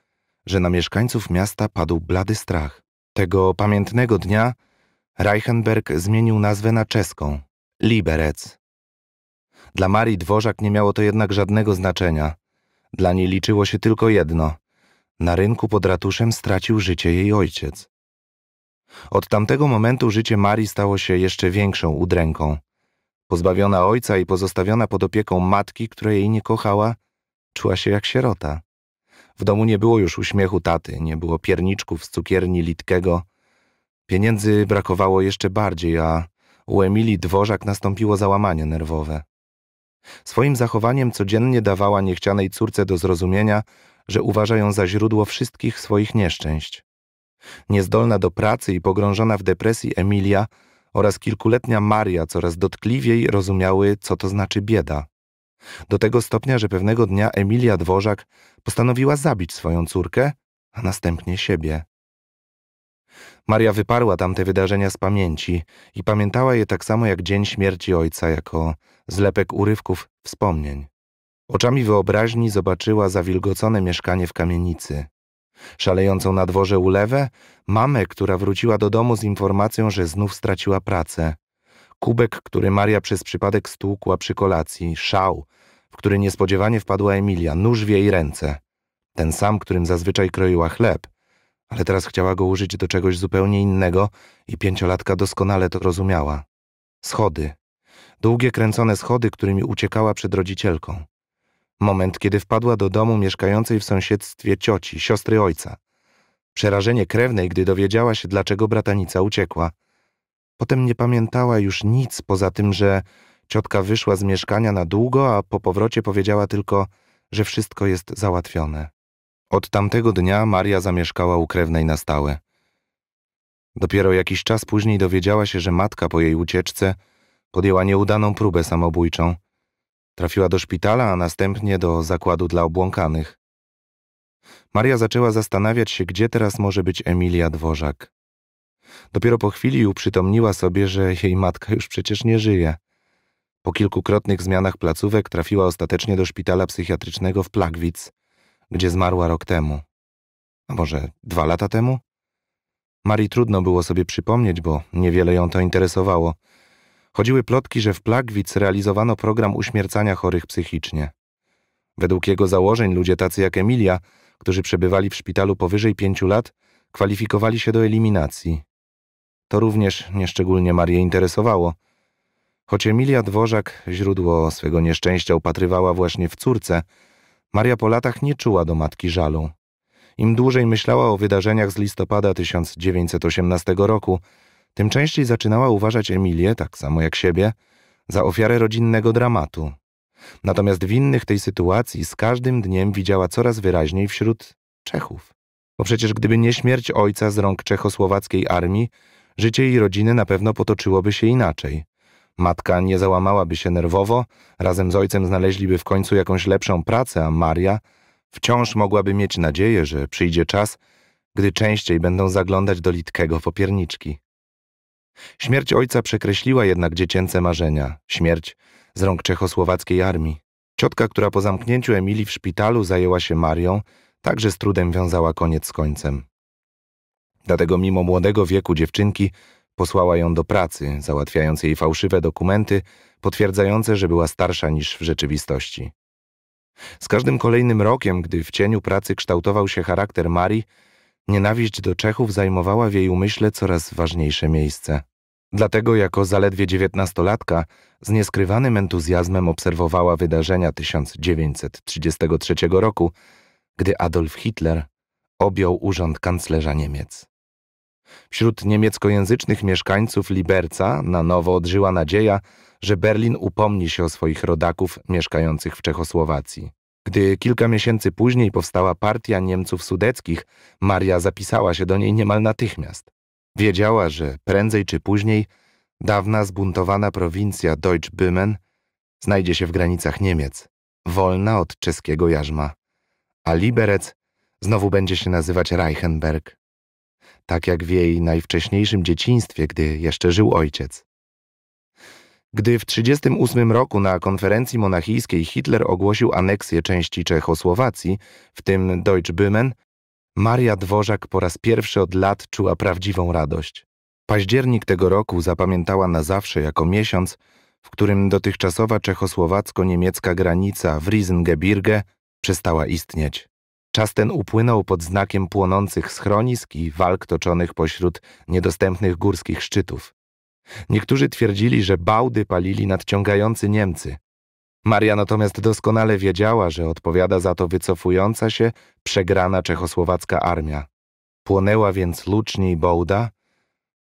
że na mieszkańców miasta padł blady strach. Tego pamiętnego dnia Reichenberg zmienił nazwę na czeską – Liberec. Dla Marii Dworzak nie miało to jednak żadnego znaczenia. Dla niej liczyło się tylko jedno – na rynku pod ratuszem stracił życie jej ojciec. Od tamtego momentu życie Marii stało się jeszcze większą udręką. Pozbawiona ojca i pozostawiona pod opieką matki, która jej nie kochała, czuła się jak sierota. W domu nie było już uśmiechu taty, nie było pierniczków z cukierni Litkiego. Pieniędzy brakowało jeszcze bardziej, a u Emilii Dworzak nastąpiło załamanie nerwowe. Swoim zachowaniem codziennie dawała niechcianej córce do zrozumienia, że uważa ją za źródło wszystkich swoich nieszczęść. Niezdolna do pracy i pogrążona w depresji Emilia oraz kilkuletnia Maria coraz dotkliwiej rozumiały, co to znaczy bieda. Do tego stopnia, że pewnego dnia Emilia Dworzak postanowiła zabić swoją córkę, a następnie siebie. Maria wyparła tamte wydarzenia z pamięci i pamiętała je tak samo jak dzień śmierci ojca, jako zlepek urywków wspomnień. Oczami wyobraźni zobaczyła zawilgocone mieszkanie w kamienicy, szalejącą na dworze ulewę, mamę, która wróciła do domu z informacją, że znów straciła pracę, kubek, który Maria przez przypadek stłukła przy kolacji, szał, w który niespodziewanie wpadła Emilia, nóż w jej ręce, ten sam, którym zazwyczaj kroiła chleb, ale teraz chciała go użyć do czegoś zupełnie innego i pięciolatka doskonale to rozumiała. Schody. Długie, kręcone schody, którymi uciekała przed rodzicielką. Moment, kiedy wpadła do domu mieszkającej w sąsiedztwie cioci, siostry ojca. Przerażenie krewnej, gdy dowiedziała się, dlaczego bratanica uciekła. Potem nie pamiętała już nic poza tym, że ciotka wyszła z mieszkania na długo, a po powrocie powiedziała tylko, że wszystko jest załatwione. Od tamtego dnia Maria zamieszkała u krewnej na stałe. Dopiero jakiś czas później dowiedziała się, że matka po jej ucieczce podjęła nieudaną próbę samobójczą. Trafiła do szpitala, a następnie do zakładu dla obłąkanych. Maria zaczęła zastanawiać się, gdzie teraz może być Emilia Dworzak. Dopiero po chwili uprzytomniła sobie, że jej matka już przecież nie żyje. Po kilkukrotnych zmianach placówek trafiła ostatecznie do szpitala psychiatrycznego w Plagwitz, gdzie zmarła rok temu. A może dwa lata temu? Marii trudno było sobie przypomnieć, bo niewiele ją to interesowało. Chodziły plotki, że w Plagwitz realizowano program uśmiercania chorych psychicznie. Według jego założeń ludzie tacy jak Emilia, którzy przebywali w szpitalu powyżej pięciu lat, kwalifikowali się do eliminacji. To również nieszczególnie Marię interesowało. Choć Emilia Dworzak źródło swego nieszczęścia upatrywała właśnie w córce, Maria po latach nie czuła do matki żalu. Im dłużej myślała o wydarzeniach z listopada tysiąc dziewięćset osiemnastego roku, tym częściej zaczynała uważać Emilię, tak samo jak siebie, za ofiarę rodzinnego dramatu. Natomiast winnych tej sytuacji z każdym dniem widziała coraz wyraźniej wśród Czechów. Bo przecież gdyby nie śmierć ojca z rąk czechosłowackiej armii, życie jej rodziny na pewno potoczyłoby się inaczej. Matka nie załamałaby się nerwowo, razem z ojcem znaleźliby w końcu jakąś lepszą pracę, a Maria wciąż mogłaby mieć nadzieję, że przyjdzie czas, gdy częściej będą zaglądać do Litkiego po pierniczki. Śmierć ojca przekreśliła jednak dziecięce marzenia. Śmierć z rąk czechosłowackiej armii. Ciotka, która po zamknięciu Emilii w szpitalu zajęła się Marią, także z trudem wiązała koniec z końcem. Dlatego mimo młodego wieku dziewczynki posłała ją do pracy, załatwiając jej fałszywe dokumenty potwierdzające, że była starsza niż w rzeczywistości. Z każdym kolejnym rokiem, gdy w cieniu pracy kształtował się charakter Marii, nienawiść do Czechów zajmowała w jej umyśle coraz ważniejsze miejsce. Dlatego jako zaledwie dziewiętnastolatka z nieskrywanym entuzjazmem obserwowała wydarzenia tysiąc dziewięćset trzydziestego trzeciego roku, gdy Adolf Hitler objął urząd kanclerza Niemiec. Wśród niemieckojęzycznych mieszkańców Liberca na nowo odżyła nadzieja, że Berlin upomni się o swoich rodaków mieszkających w Czechosłowacji. Gdy kilka miesięcy później powstała partia Niemców Sudeckich, Maria zapisała się do niej niemal natychmiast. Wiedziała, że prędzej czy później dawna zbuntowana prowincja Deutsche Böhmen znajdzie się w granicach Niemiec, wolna od czeskiego jarzma, a Liberec znowu będzie się nazywać Reichenberg, tak jak w jej najwcześniejszym dzieciństwie, gdy jeszcze żył ojciec. Gdy w tysiąc dziewięćset trzydziestym ósmym roku na konferencji monachijskiej Hitler ogłosił aneksję części Czechosłowacji, w tym Deutsche Böhmen, Maria Dworzak po raz pierwszy od lat czuła prawdziwą radość. Październik tego roku zapamiętała na zawsze jako miesiąc, w którym dotychczasowa czechosłowacko-niemiecka granica w Riesengebirge przestała istnieć. Czas ten upłynął pod znakiem płonących schronisk i walk toczonych pośród niedostępnych górskich szczytów. Niektórzy twierdzili, że bałdy palili nadciągający Niemcy. Maria natomiast doskonale wiedziała, że odpowiada za to wycofująca się, przegrana czechosłowacka armia. Płonęła więc Lucznie i Bołda.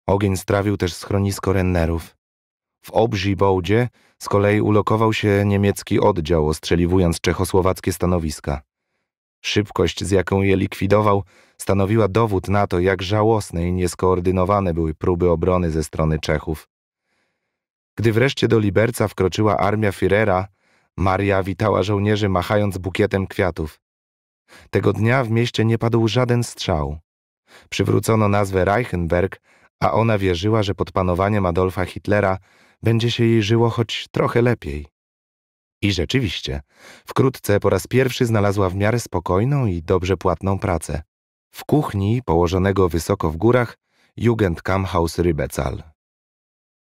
Ogień strawił też schronisko Rennerów. W Obzi-Bołdzie z kolei ulokował się niemiecki oddział, ostrzeliwując czechosłowackie stanowiska. Szybkość, z jaką je likwidował, stanowiła dowód na to, jak żałosne i nieskoordynowane były próby obrony ze strony Czechów. Gdy wreszcie do Liberca wkroczyła armia Führera, Maria witała żołnierzy, machając bukietem kwiatów. Tego dnia w mieście nie padł żaden strzał. Przywrócono nazwę Reichenberg, a ona wierzyła, że pod panowaniem Adolfa Hitlera będzie się jej żyło choć trochę lepiej. I rzeczywiście, wkrótce po raz pierwszy znalazła w miarę spokojną i dobrze płatną pracę. W kuchni, położonego wysoko w górach, Jugendkampfhaus Rübezahl.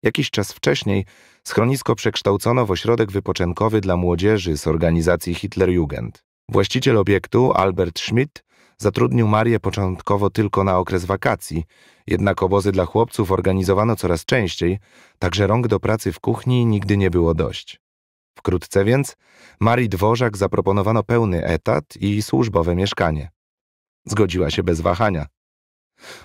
Jakiś czas wcześniej schronisko przekształcono w ośrodek wypoczynkowy dla młodzieży z organizacji Hitlerjugend. Właściciel obiektu, Albert Schmidt, zatrudnił Marię początkowo tylko na okres wakacji, jednak obozy dla chłopców organizowano coraz częściej, także rąk do pracy w kuchni nigdy nie było dość. Wkrótce więc Marii Dworzak zaproponowano pełny etat i służbowe mieszkanie. Zgodziła się bez wahania.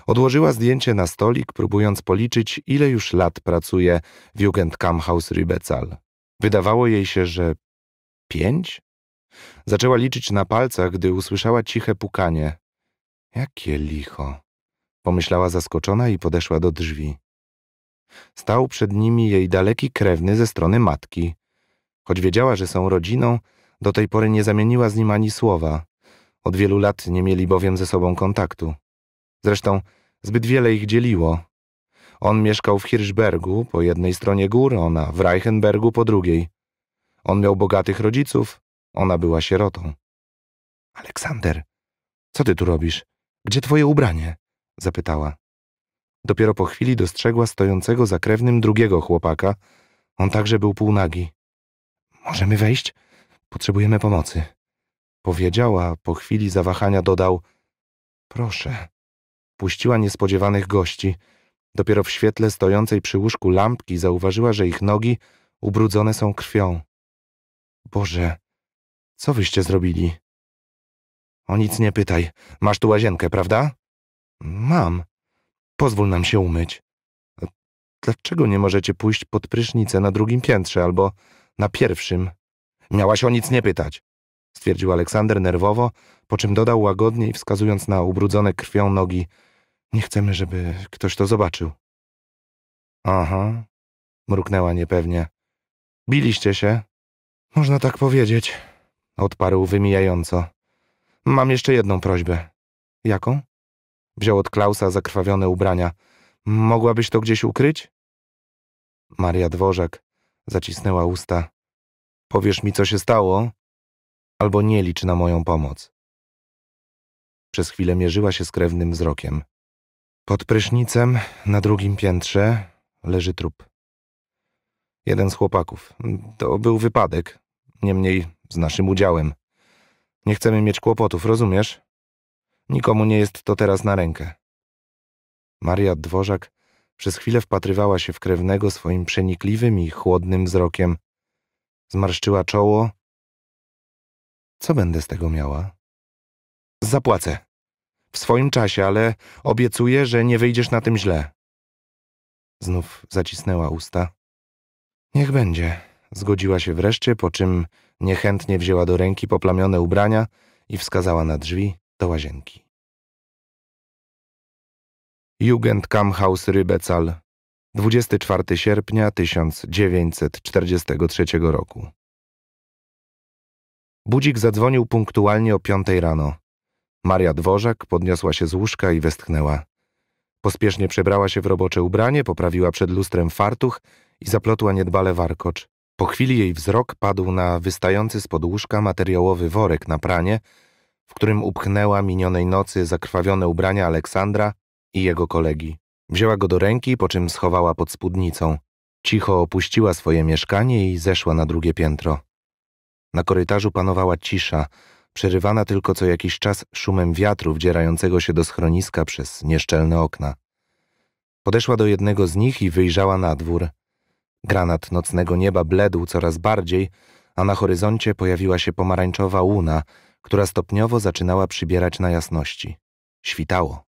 Odłożyła zdjęcie na stolik, próbując policzyć, ile już lat pracuje w Jugendkampfhaus Rübezahl. Wydawało jej się, że pięć? Zaczęła liczyć na palcach, gdy usłyszała ciche pukanie. Jakie licho, pomyślała zaskoczona i podeszła do drzwi. Stał przed nimi jej daleki krewny ze strony matki. Choć wiedziała, że są rodziną, do tej pory nie zamieniła z nim ani słowa. Od wielu lat nie mieli bowiem ze sobą kontaktu. Zresztą zbyt wiele ich dzieliło. On mieszkał w Hirschbergu po jednej stronie gór, ona w Reichenbergu po drugiej. On miał bogatych rodziców, ona była sierotą. Aleksander, co ty tu robisz? Gdzie twoje ubranie? Zapytała. Dopiero po chwili dostrzegła stojącego za krewnym drugiego chłopaka. On także był półnagi. Możemy wejść? Potrzebujemy pomocy. Powiedziała, po chwili zawahania dodał. Proszę. Puściła niespodziewanych gości. Dopiero w świetle stojącej przy łóżku lampki zauważyła, że ich nogi ubrudzone są krwią. Boże, co wyście zrobili? O nic nie pytaj. Masz tu łazienkę, prawda? Mam. Pozwól nam się umyć. Dlaczego nie możecie pójść pod prysznicę na drugim piętrze albo na pierwszym? Miałaś o nic nie pytać, stwierdził Aleksander nerwowo, po czym dodał łagodniej, wskazując na ubrudzone krwią nogi. Nie chcemy, żeby ktoś to zobaczył. Aha, mruknęła niepewnie. Biliście się? Można tak powiedzieć, odparł wymijająco. Mam jeszcze jedną prośbę. Jaką? Wziął od Klausa zakrwawione ubrania. Mogłabyś to gdzieś ukryć? Maria Dworzak zacisnęła usta. Powiesz mi, co się stało, albo nie licz na moją pomoc. Przez chwilę mierzyła się z krewnym wzrokiem. Pod prysznicem na drugim piętrze leży trup. Jeden z chłopaków. To był wypadek, niemniej z naszym udziałem. Nie chcemy mieć kłopotów, rozumiesz? Nikomu nie jest to teraz na rękę. Maria Dworzak przez chwilę wpatrywała się w krewnego swoim przenikliwym i chłodnym wzrokiem. Zmarszczyła czoło. Co będę z tego miała? Zapłacę. W swoim czasie, ale obiecuję, że nie wyjdziesz na tym źle. Znów zacisnęła usta. Niech będzie. Zgodziła się wreszcie, po czym niechętnie wzięła do ręki poplamione ubrania i wskazała na drzwi do łazienki. Jugendkampfhaus Rübezahl, dwudziestego czwartego sierpnia tysiąc dziewięćset czterdziestego trzeciego roku. Budzik zadzwonił punktualnie o piątej rano. Maria Dworzak podniosła się z łóżka i westchnęła. Pospiesznie przebrała się w robocze ubranie, poprawiła przed lustrem fartuch i zaplotła niedbale warkocz. Po chwili jej wzrok padł na wystający spod łóżka materiałowy worek na pranie, w którym upchnęła minionej nocy zakrwawione ubrania Aleksandra i jego kolegi. Wzięła go do ręki, po czym schowała pod spódnicą. Cicho opuściła swoje mieszkanie i zeszła na drugie piętro. Na korytarzu panowała cisza, przerywana tylko co jakiś czas szumem wiatru wdzierającego się do schroniska przez nieszczelne okna. Podeszła do jednego z nich i wyjrzała na dwór. Granat nocnego nieba bledł coraz bardziej, a na horyzoncie pojawiła się pomarańczowa łuna, która stopniowo zaczynała przybierać na jasności. Świtało.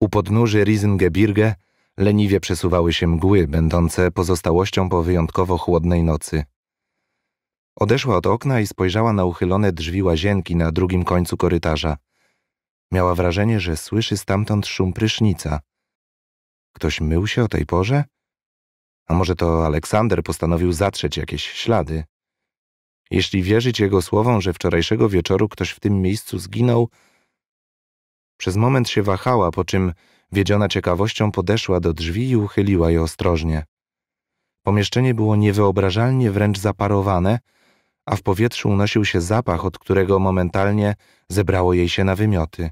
U podnóży Riesengebirge leniwie przesuwały się mgły, będące pozostałością po wyjątkowo chłodnej nocy. Odeszła od okna i spojrzała na uchylone drzwi łazienki na drugim końcu korytarza. Miała wrażenie, że słyszy stamtąd szum prysznica. Ktoś mył się o tej porze? A może to Aleksander postanowił zatrzeć jakieś ślady? Jeśli wierzyć jego słowom, że wczorajszego wieczoru ktoś w tym miejscu zginął... Przez moment się wahała, po czym wiedziona ciekawością podeszła do drzwi i uchyliła je ostrożnie. Pomieszczenie było niewyobrażalnie wręcz zaparowane, a w powietrzu unosił się zapach, od którego momentalnie zebrało jej się na wymioty.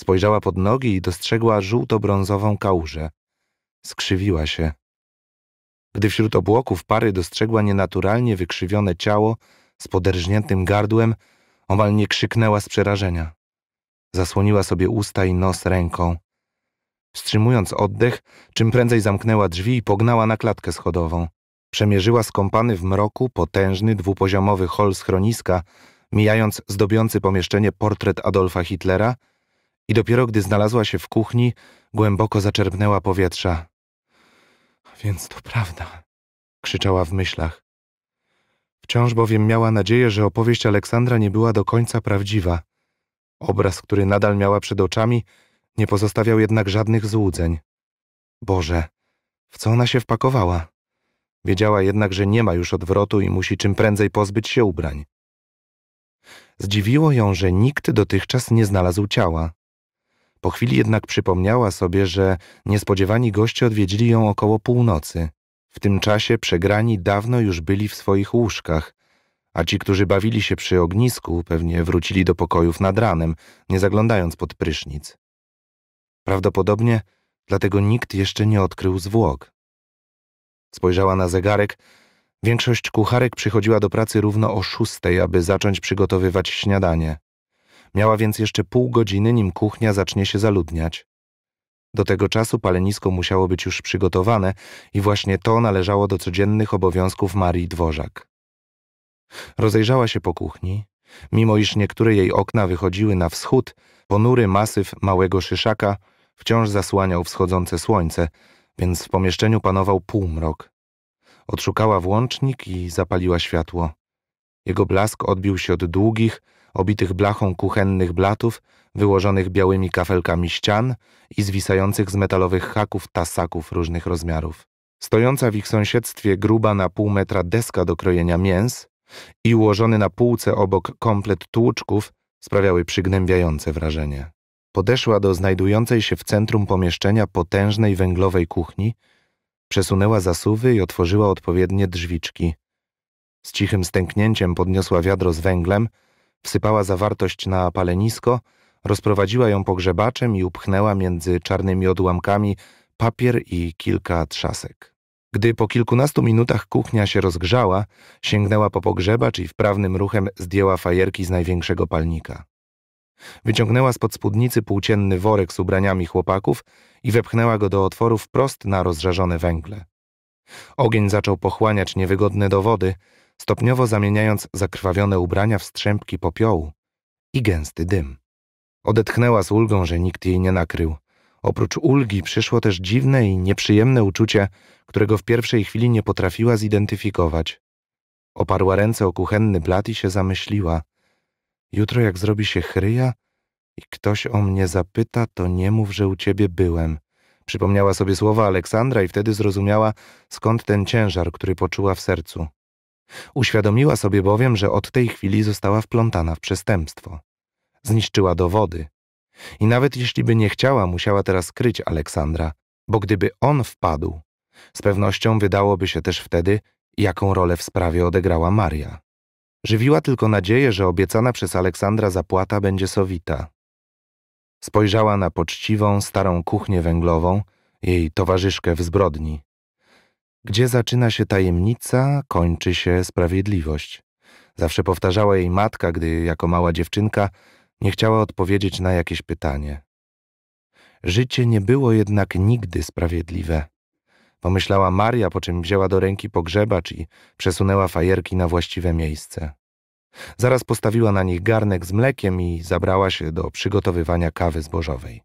Spojrzała pod nogi i dostrzegła żółto-brązową kałużę. Skrzywiła się. Gdy wśród obłoków pary dostrzegła nienaturalnie wykrzywione ciało z poderżniętym gardłem, omal nie krzyknęła z przerażenia. Zasłoniła sobie usta i nos ręką. Wstrzymując oddech, czym prędzej zamknęła drzwi i pognała na klatkę schodową. Przemierzyła skąpany w mroku potężny dwupoziomowy hol schroniska, mijając zdobiący pomieszczenie portret Adolfa Hitlera i dopiero gdy znalazła się w kuchni, głęboko zaczerpnęła powietrza. Więc to prawda, krzyczała w myślach. Wciąż bowiem miała nadzieję, że opowieść Aleksandra nie była do końca prawdziwa. Obraz, który nadal miała przed oczami, nie pozostawiał jednak żadnych złudzeń. Boże, w co ona się wpakowała? Wiedziała jednak, że nie ma już odwrotu i musi czym prędzej pozbyć się ubrań. Zdziwiło ją, że nikt dotychczas nie znalazł ciała. Po chwili jednak przypomniała sobie, że niespodziewani goście odwiedzili ją około północy. W tym czasie przegrani dawno już byli w swoich łóżkach, a ci, którzy bawili się przy ognisku, pewnie wrócili do pokojów nad ranem, nie zaglądając pod prysznic. Prawdopodobnie dlatego nikt jeszcze nie odkrył zwłok. Spojrzała na zegarek. Większość kucharek przychodziła do pracy równo o szóstej, aby zacząć przygotowywać śniadanie. Miała więc jeszcze pół godziny, nim kuchnia zacznie się zaludniać. Do tego czasu palenisko musiało być już przygotowane i właśnie to należało do codziennych obowiązków Marii Dworzak. Rozejrzała się po kuchni. Mimo iż niektóre jej okna wychodziły na wschód, ponury masyw małego szyszaka wciąż zasłaniał wschodzące słońce, więc w pomieszczeniu panował półmrok. Odszukała włącznik i zapaliła światło. Jego blask odbił się od długich, obitych blachą kuchennych blatów, wyłożonych białymi kafelkami ścian i zwisających z metalowych haków tasaków różnych rozmiarów. Stojąca w ich sąsiedztwie gruba na pół metra deska do krojenia mięs i ułożony na półce obok komplet tłuczków sprawiały przygnębiające wrażenie. Podeszła do znajdującej się w centrum pomieszczenia potężnej węglowej kuchni, przesunęła zasuwy i otworzyła odpowiednie drzwiczki. Z cichym stęknięciem podniosła wiadro z węglem, wsypała zawartość na palenisko, rozprowadziła ją pogrzebaczem i upchnęła między czarnymi odłamkami papier i kilka trzasek. Gdy po kilkunastu minutach kuchnia się rozgrzała, sięgnęła po pogrzebacz i wprawnym ruchem zdjęła fajerki z największego palnika. Wyciągnęła spod spódnicy płócienny worek z ubraniami chłopaków i wepchnęła go do otworu wprost na rozżarzone węgle. Ogień zaczął pochłaniać niewygodne do wody, stopniowo zamieniając zakrwawione ubrania w strzępki popiołu i gęsty dym. Odetchnęła z ulgą, że nikt jej nie nakrył. Oprócz ulgi przyszło też dziwne i nieprzyjemne uczucie, którego w pierwszej chwili nie potrafiła zidentyfikować. Oparła ręce o kuchenny blat i się zamyśliła. Jutro jak zrobi się chryja i ktoś o mnie zapyta, to nie mów, że u ciebie byłem. Przypomniała sobie słowa Aleksandra i wtedy zrozumiała, skąd ten ciężar, który poczuła w sercu. Uświadomiła sobie bowiem, że od tej chwili została wplątana w przestępstwo. Zniszczyła dowody. I nawet jeśli by nie chciała, musiała teraz kryć Aleksandra, bo gdyby on wpadł, Z pewnością wydałoby się też wtedy, jaką rolę w sprawie odegrała Maria. Żywiła tylko nadzieję, że obiecana przez Aleksandra zapłata będzie sowita. Spojrzała na poczciwą, starą kuchnię węglową, jej towarzyszkę w zbrodni. Gdzie zaczyna się tajemnica, kończy się sprawiedliwość. Zawsze powtarzała jej matka, gdy jako mała dziewczynka nie chciała odpowiedzieć na jakieś pytanie. Życie nie było jednak nigdy sprawiedliwe. Pomyślała Maria, po czym wzięła do ręki pogrzebacz i przesunęła fajerki na właściwe miejsce. Zaraz postawiła na nich garnek z mlekiem i zabrała się do przygotowywania kawy zbożowej.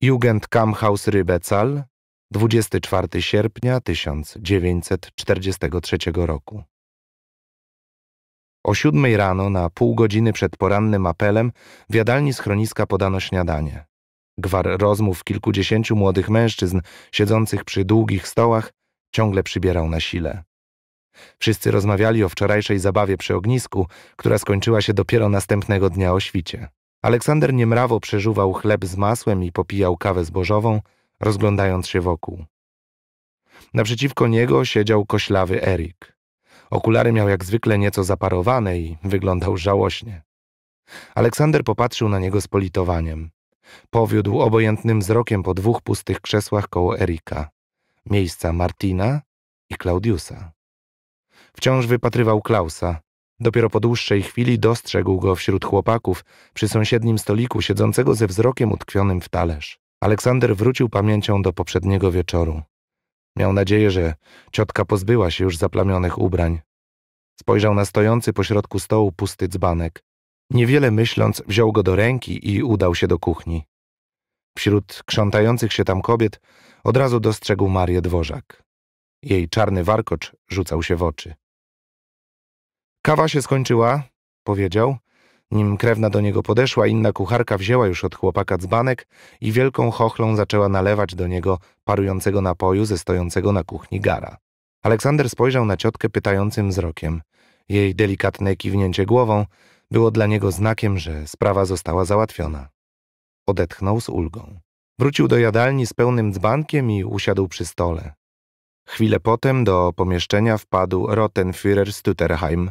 Jugendkampfhaus Rübezahl, dwudziestego czwartego sierpnia tysiąc dziewięćset czterdziestego trzeciego roku. O siódmej rano, na pół godziny przed porannym apelem, w jadalni schroniska podano śniadanie. Gwar rozmów kilkudziesięciu młodych mężczyzn siedzących przy długich stołach ciągle przybierał na sile. Wszyscy rozmawiali o wczorajszej zabawie przy ognisku, która skończyła się dopiero następnego dnia o świcie. Aleksander niemrawo przeżuwał chleb z masłem i popijał kawę zbożową, rozglądając się wokół. Naprzeciwko niego siedział koślawy Erik. Okulary miał jak zwykle nieco zaparowane i wyglądał żałośnie. Aleksander popatrzył na niego z politowaniem. Powiódł obojętnym wzrokiem po dwóch pustych krzesłach koło Erika, miejsca Martina i Klaudiusa. Wciąż wypatrywał Klausa. Dopiero po dłuższej chwili dostrzegł go wśród chłopaków przy sąsiednim stoliku, siedzącego ze wzrokiem utkwionym w talerz. Aleksander wrócił pamięcią do poprzedniego wieczoru. Miał nadzieję, że ciotka pozbyła się już zaplamionych ubrań. Spojrzał na stojący pośrodku stołu pusty dzbanek. Niewiele myśląc, wziął go do ręki i udał się do kuchni. Wśród krzątających się tam kobiet od razu dostrzegł Marię Dworzak. Jej czarny warkocz rzucał się w oczy. Kawa się skończyła, powiedział. Nim krewna do niego podeszła, inna kucharka wzięła już od chłopaka dzbanek i wielką chochlą zaczęła nalewać do niego parującego napoju ze stojącego na kuchni gara. Aleksander spojrzał na ciotkę pytającym wzrokiem. Jej delikatne kiwnięcie głową było dla niego znakiem, że sprawa została załatwiona. Odetchnął z ulgą. Wrócił do jadalni z pełnym dzbankiem i usiadł przy stole. Chwilę potem do pomieszczenia wpadł Rotenführer Stutterheim,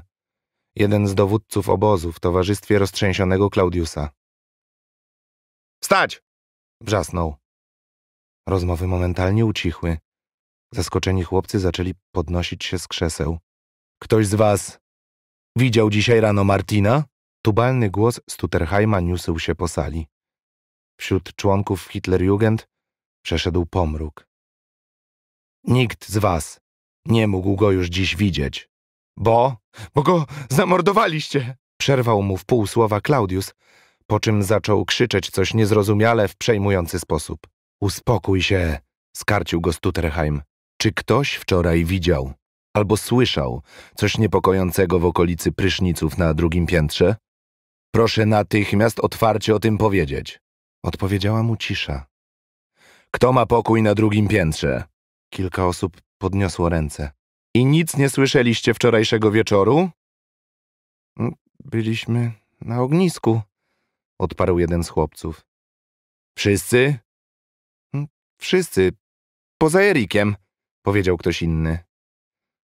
jeden z dowódców obozu w towarzystwie roztrzęsionego Klaudiusa. Stać! Wrzasnął. Rozmowy momentalnie ucichły. Zaskoczeni chłopcy zaczęli podnosić się z krzeseł. Ktoś z was widział dzisiaj rano Martina? Tubalny głos Stutterheima niósł się po sali. Wśród członków Hitlerjugend przeszedł pomruk. Nikt z was nie mógł go już dziś widzieć. Bo? Bo go zamordowaliście! Przerwał mu w pół słowa Klaudius, po czym zaczął krzyczeć coś niezrozumiale w przejmujący sposób. Uspokój się, skarcił go Stutterheim. Czy ktoś wczoraj widział albo słyszał coś niepokojącego w okolicy pryszniców na drugim piętrze? Proszę natychmiast otwarcie o tym powiedzieć. Odpowiedziała mu cisza. Kto ma pokój na drugim piętrze? Kilka osób podniosło ręce. I nic nie słyszeliście wczorajszego wieczoru? Byliśmy na ognisku, odparł jeden z chłopców. Wszyscy? Wszyscy, poza Erikiem, powiedział ktoś inny.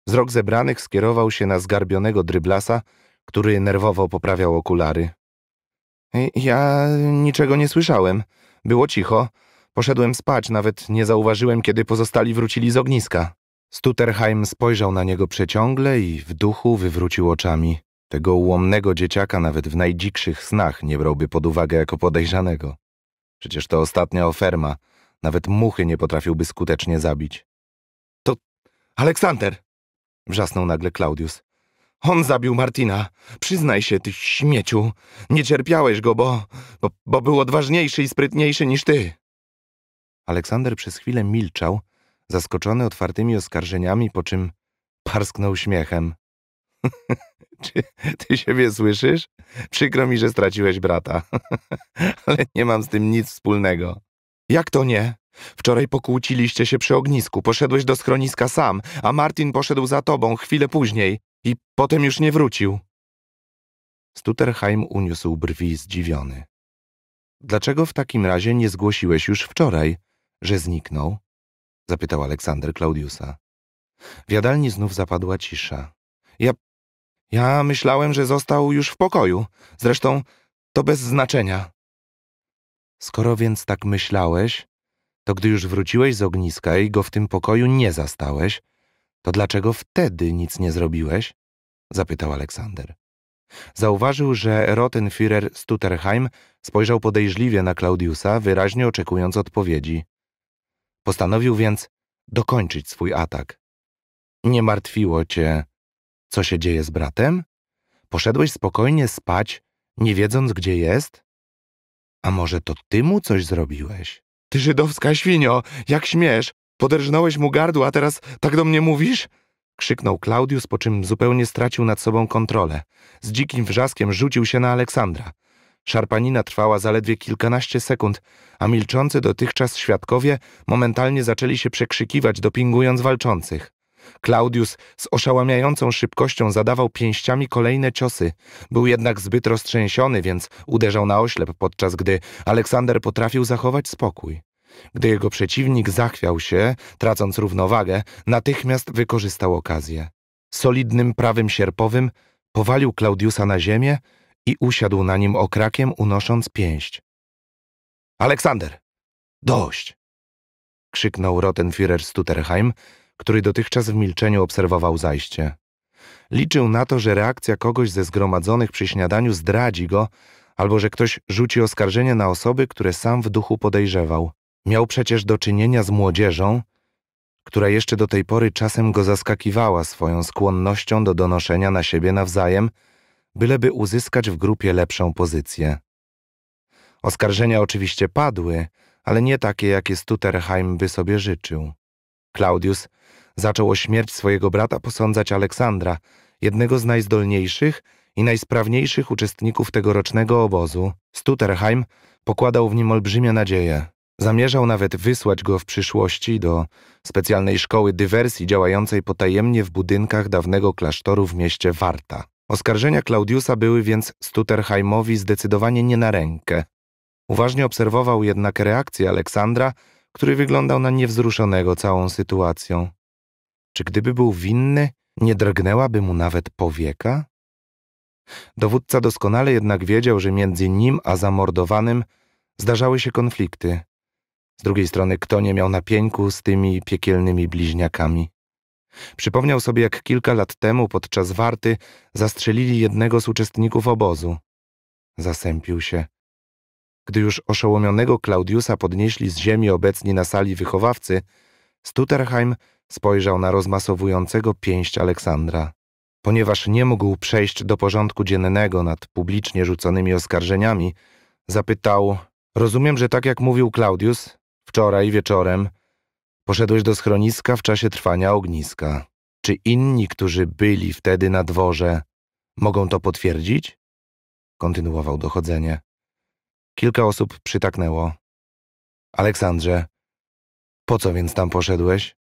Wzrok zebranych skierował się na zgarbionego dryblasa, który nerwowo poprawiał okulary. Ja niczego nie słyszałem. Było cicho. Poszedłem spać, nawet nie zauważyłem, kiedy pozostali wrócili z ogniska. Stutterheim spojrzał na niego przeciągle i w duchu wywrócił oczami. Tego ułomnego dzieciaka nawet w najdzikszych snach nie brałby pod uwagę jako podejrzanego. Przecież to ostatnia oferma. Nawet muchy nie potrafiłby skutecznie zabić. To Aleksander! Wrzasnął nagle Klaudius. On zabił Martina. Przyznaj się, ty śmieciu. Nie cierpiałeś go, bo, bo, bo był odważniejszy i sprytniejszy niż ty. Aleksander przez chwilę milczał, zaskoczony otwartymi oskarżeniami, po czym parsknął śmiechem. Czy ty siebie słyszysz? Przykro mi, że straciłeś brata. Ale nie mam z tym nic wspólnego. Jak to nie? Wczoraj pokłóciliście się przy ognisku, poszedłeś do schroniska sam, a Martin poszedł za tobą chwilę później i potem już nie wrócił. Stutterheim uniósł brwi zdziwiony. Dlaczego w takim razie nie zgłosiłeś już wczoraj, Że zniknął? Zapytał Aleksander Klaudiusa. W jadalni znów zapadła cisza. Ja... ja myślałem, że został już w pokoju. Zresztą to bez znaczenia. Skoro więc tak myślałeś, to gdy już wróciłeś z ogniska i go w tym pokoju nie zastałeś, to dlaczego wtedy nic nie zrobiłeś? Zapytał Aleksander. Zauważył, że Rotenführer Stutterheim spojrzał podejrzliwie na Klaudiusa, wyraźnie oczekując odpowiedzi. Postanowił więc dokończyć swój atak. Nie martwiło cię, co się dzieje z bratem? Poszedłeś spokojnie spać, nie wiedząc, gdzie jest? A może to ty mu coś zrobiłeś? Ty żydowska świnio, jak śmiesz? Poderżnąłeś mu gardło, a teraz tak do mnie mówisz? Krzyknął Klaudius, po czym zupełnie stracił nad sobą kontrolę. Z dzikim wrzaskiem rzucił się na Aleksandra. Szarpanina trwała zaledwie kilkanaście sekund, a milczący dotychczas świadkowie momentalnie zaczęli się przekrzykiwać, dopingując walczących. Klaudius z oszałamiającą szybkością zadawał pięściami kolejne ciosy. Był jednak zbyt roztrzęsiony, więc uderzał na oślep, podczas gdy Aleksander potrafił zachować spokój. Gdy jego przeciwnik zachwiał się, tracąc równowagę, natychmiast wykorzystał okazję. Solidnym prawym sierpowym powalił Klaudiusa na ziemię i usiadł na nim okrakiem, unosząc pięść. Aleksander, dość! Krzyknął Rotenführer Stutterheim, który dotychczas w milczeniu obserwował zajście. Liczył na to, że reakcja kogoś ze zgromadzonych przy śniadaniu zdradzi go, albo że ktoś rzuci oskarżenie na osoby, które sam w duchu podejrzewał. Miał przecież do czynienia z młodzieżą, która jeszcze do tej pory czasem go zaskakiwała swoją skłonnością do donoszenia na siebie nawzajem, byleby uzyskać w grupie lepszą pozycję. Oskarżenia oczywiście padły, ale nie takie, jakie Stutterheim by sobie życzył. Klaudius zaczął o śmierć swojego brata posądzać Aleksandra, jednego z najzdolniejszych i najsprawniejszych uczestników tegorocznego obozu. Stutterheim pokładał w nim olbrzymie nadzieje. Zamierzał nawet wysłać go w przyszłości do specjalnej szkoły dywersji działającej potajemnie w budynkach dawnego klasztoru w mieście Warta. Oskarżenia Klaudiusa były więc Stutterheimowi zdecydowanie nie na rękę. Uważnie obserwował jednak reakcję Aleksandra, który wyglądał na niewzruszonego całą sytuacją. Czy gdyby był winny, nie drgnęłaby mu nawet powieka? Dowódca doskonale jednak wiedział, że między nim a zamordowanym zdarzały się konflikty. Z drugiej strony, kto nie miał na pieńku z tymi piekielnymi bliźniakami? Przypomniał sobie, jak kilka lat temu podczas warty zastrzelili jednego z uczestników obozu. Zasępił się. Gdy już oszołomionego Klaudiusa podnieśli z ziemi obecni na sali wychowawcy, Stutterheim spojrzał na rozmasowującego pięść Aleksandra. Ponieważ nie mógł przejść do porządku dziennego nad publicznie rzuconymi oskarżeniami, zapytał... Rozumiem, że tak jak mówił Klaudius, wczoraj wieczorem poszedłeś do schroniska w czasie trwania ogniska. Czy inni, którzy byli wtedy na dworze, mogą to potwierdzić? Kontynuował dochodzenie. Kilka osób przytaknęło. Aleksandrze, po co więc tam poszedłeś?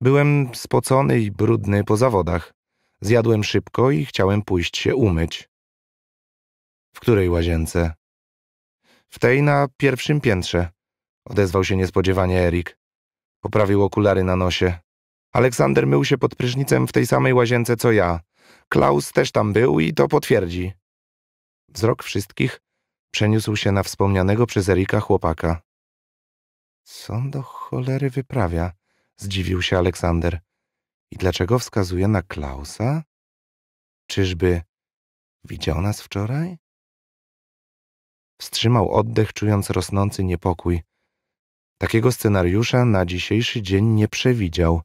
Byłem spocony i brudny po zawodach. Zjadłem szybko i chciałem pójść się umyć. W której łazience? W tej na pierwszym piętrze, odezwał się niespodziewanie Erik. Poprawił okulary na nosie. Aleksander mył się pod prysznicem w tej samej łazience co ja. Klaus też tam był i to potwierdzi. Wzrok wszystkich przeniósł się na wspomnianego przez Erika chłopaka. Co do cholery wyprawia? Zdziwił się Aleksander. I dlaczego wskazuje na Klausa? Czyżby widział nas wczoraj? Wstrzymał oddech, czując rosnący niepokój. Takiego scenariusza na dzisiejszy dzień nie przewidział.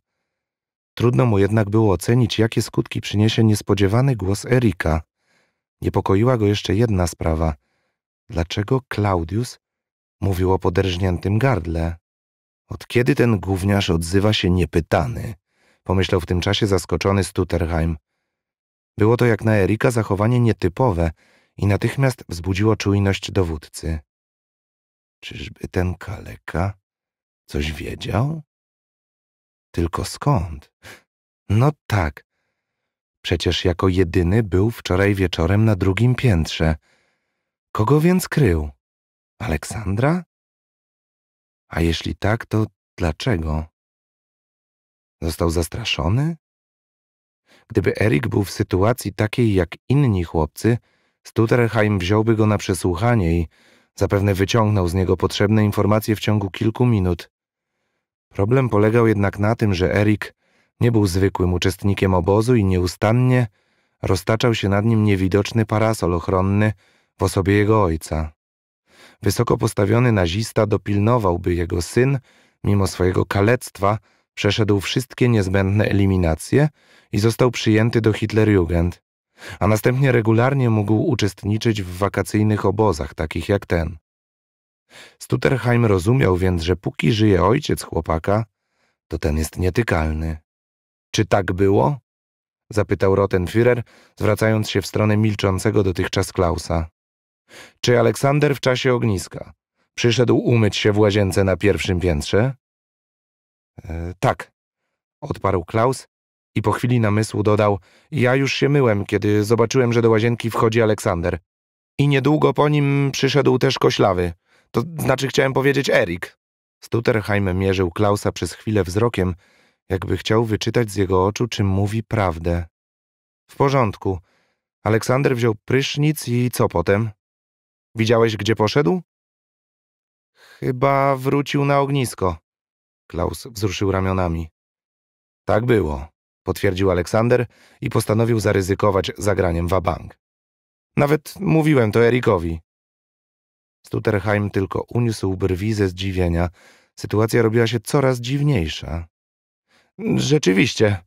Trudno mu jednak było ocenić, jakie skutki przyniesie niespodziewany głos Erika. Niepokoiła go jeszcze jedna sprawa. Dlaczego Klaudius mówił o poderżniętym gardle? Od kiedy ten gówniarz odzywa się niepytany? Pomyślał w tym czasie zaskoczony Stutterheim. Było to jak na Erika zachowanie nietypowe i natychmiast wzbudziło czujność dowódcy. Czyżby ten kaleka coś wiedział? Tylko skąd? No tak. Przecież jako jedyny był wczoraj wieczorem na drugim piętrze. Kogo więc krył? Aleksandra? A jeśli tak, to dlaczego? Został zastraszony? Gdyby Erik był w sytuacji takiej jak inni chłopcy, Stutterheim wziąłby go na przesłuchanie i zapewne wyciągnął z niego potrzebne informacje w ciągu kilku minut. Problem polegał jednak na tym, że Erik nie był zwykłym uczestnikiem obozu i nieustannie roztaczał się nad nim niewidoczny parasol ochronny w osobie jego ojca. Wysoko postawiony nazista dopilnował, by jego syn, mimo swojego kalectwa, przeszedł wszystkie niezbędne eliminacje i został przyjęty do Hitlerjugend, a następnie regularnie mógł uczestniczyć w wakacyjnych obozach, takich jak ten. Stutterheim rozumiał więc, że póki żyje ojciec chłopaka, to ten jest nietykalny. Czy tak było? Zapytał Rotenführer, zwracając się w stronę milczącego dotychczas Klausa. Czy Aleksander w czasie ogniska przyszedł umyć się w łazience na pierwszym piętrze? E, tak, odparł Klaus i po chwili namysłu dodał, ja już się myłem, kiedy zobaczyłem, że do łazienki wchodzi Aleksander. I niedługo po nim przyszedł też koślawy, to znaczy chciałem powiedzieć Erik. Stutterheim mierzył Klausa przez chwilę wzrokiem, jakby chciał wyczytać z jego oczu, czy mówi prawdę. W porządku. Aleksander wziął prysznic i co potem? Widziałeś, gdzie poszedł? Chyba wrócił na ognisko. Klaus wzruszył ramionami. Tak było, potwierdził Aleksander i postanowił zaryzykować zagraniem wabank. Nawet mówiłem to Erikowi. Stutterheim tylko uniósł brwi ze zdziwienia. Sytuacja robiła się coraz dziwniejsza. Rzeczywiście,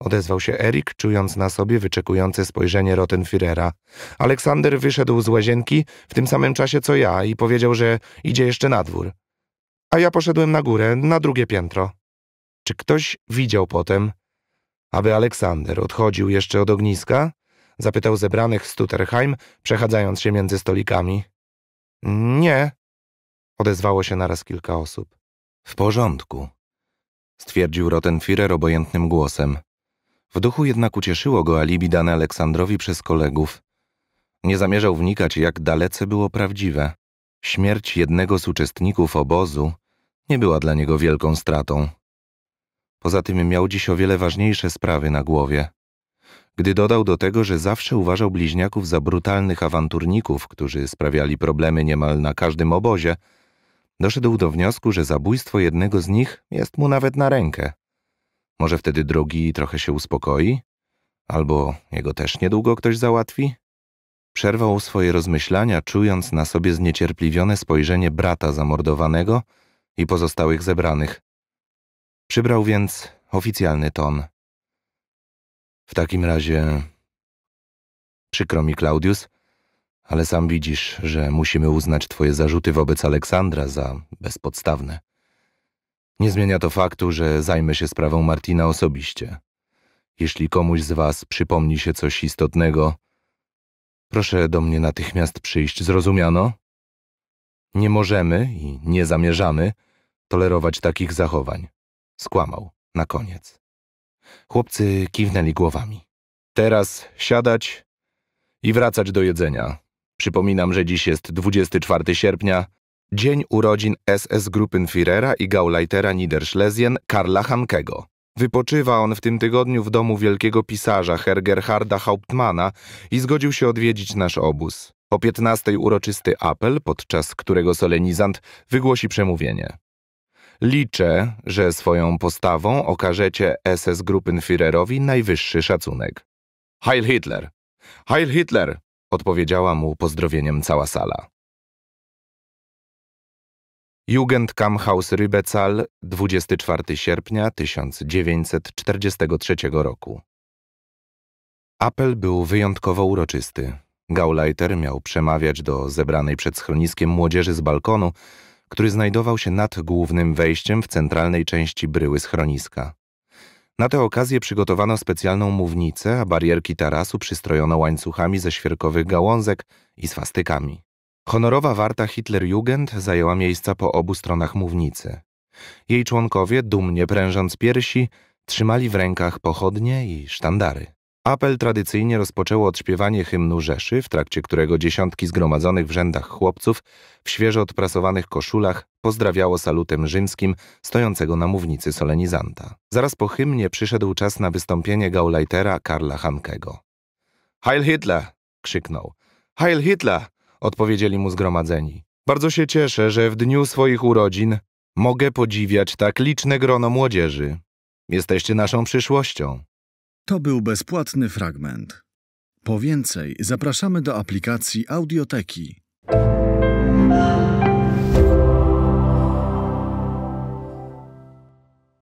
odezwał się Erik, czując na sobie wyczekujące spojrzenie Rotenführera. Aleksander wyszedł z łazienki w tym samym czasie co ja i powiedział, że idzie jeszcze na dwór. A ja poszedłem na górę, na drugie piętro. Czy ktoś widział potem, aby Aleksander odchodził jeszcze od ogniska? Zapytał zebranych Stutterheim, przechadzając się między stolikami. Nie, odezwało się naraz kilka osób. W porządku, stwierdził Rotenführer obojętnym głosem. W duchu jednak ucieszyło go alibi dane Aleksandrowi przez kolegów. Nie zamierzał wnikać, jak dalece było prawdziwe. Śmierć jednego z uczestników obozu nie była dla niego wielką stratą. Poza tym miał dziś o wiele ważniejsze sprawy na głowie. Gdy dodał do tego, że zawsze uważał bliźniaków za brutalnych awanturników, którzy sprawiali problemy niemal na każdym obozie, doszedł do wniosku, że zabójstwo jednego z nich jest mu nawet na rękę. Może wtedy drugi trochę się uspokoi? Albo jego też niedługo ktoś załatwi? Przerwał swoje rozmyślania, czując na sobie zniecierpliwione spojrzenie brata zamordowanego i pozostałych zebranych. Przybrał więc oficjalny ton. W takim razie... Przykro mi, Klaudius, ale sam widzisz, że musimy uznać twoje zarzuty wobec Aleksandra za bezpodstawne. Nie zmienia to faktu, że zajmę się sprawą Martina osobiście. Jeśli komuś z was przypomni się coś istotnego, proszę do mnie natychmiast przyjść, zrozumiano? Nie możemy i nie zamierzamy tolerować takich zachowań. Skłamał na koniec. Chłopcy kiwnęli głowami. Teraz siadać i wracać do jedzenia. Przypominam, że dziś jest dwudziestego czwartego sierpnia, dzień urodzin S S Gruppenführera i Gauleitera Niederschlesien Karla Hankego. Wypoczywa on w tym tygodniu w domu wielkiego pisarza Hergerharda Hauptmana i zgodził się odwiedzić nasz obóz. O piętnastej uroczysty apel, podczas którego solenizant wygłosi przemówienie. Liczę, że swoją postawą okażecie S S Gruppenführerowi najwyższy szacunek. Heil Hitler! Heil Hitler! Odpowiedziała mu pozdrowieniem cała sala. Jugendkampfhaus Rübezahl, dwudziestego czwartego sierpnia tysiąc dziewięćset czterdziestego trzeciego roku. Apel był wyjątkowo uroczysty. Gauleiter miał przemawiać do zebranej przed schroniskiem młodzieży z balkonu, który znajdował się nad głównym wejściem w centralnej części bryły schroniska. Na tę okazję przygotowano specjalną mównicę, a barierki tarasu przystrojono łańcuchami ze świerkowych gałązek i swastykami. Honorowa warta Hitlerjugend zajęła miejsca po obu stronach mównicy. Jej członkowie, dumnie prężąc piersi, trzymali w rękach pochodnie i sztandary. Apel tradycyjnie rozpoczęło odśpiewanie hymnu Rzeszy, w trakcie którego dziesiątki zgromadzonych w rzędach chłopców w świeżo odprasowanych koszulach pozdrawiało salutem rzymskim stojącego na mównicy solenizanta. Zaraz po hymnie przyszedł czas na wystąpienie Gauleitera Karla Hankego. „Heil Hitler!” krzyknął. „Heil Hitler!” odpowiedzieli mu zgromadzeni. „Bardzo się cieszę, że w dniu swoich urodzin mogę podziwiać tak liczne grono młodzieży. Jesteście naszą przyszłością.” To był bezpłatny fragment. Po więcej zapraszamy do aplikacji Audioteki.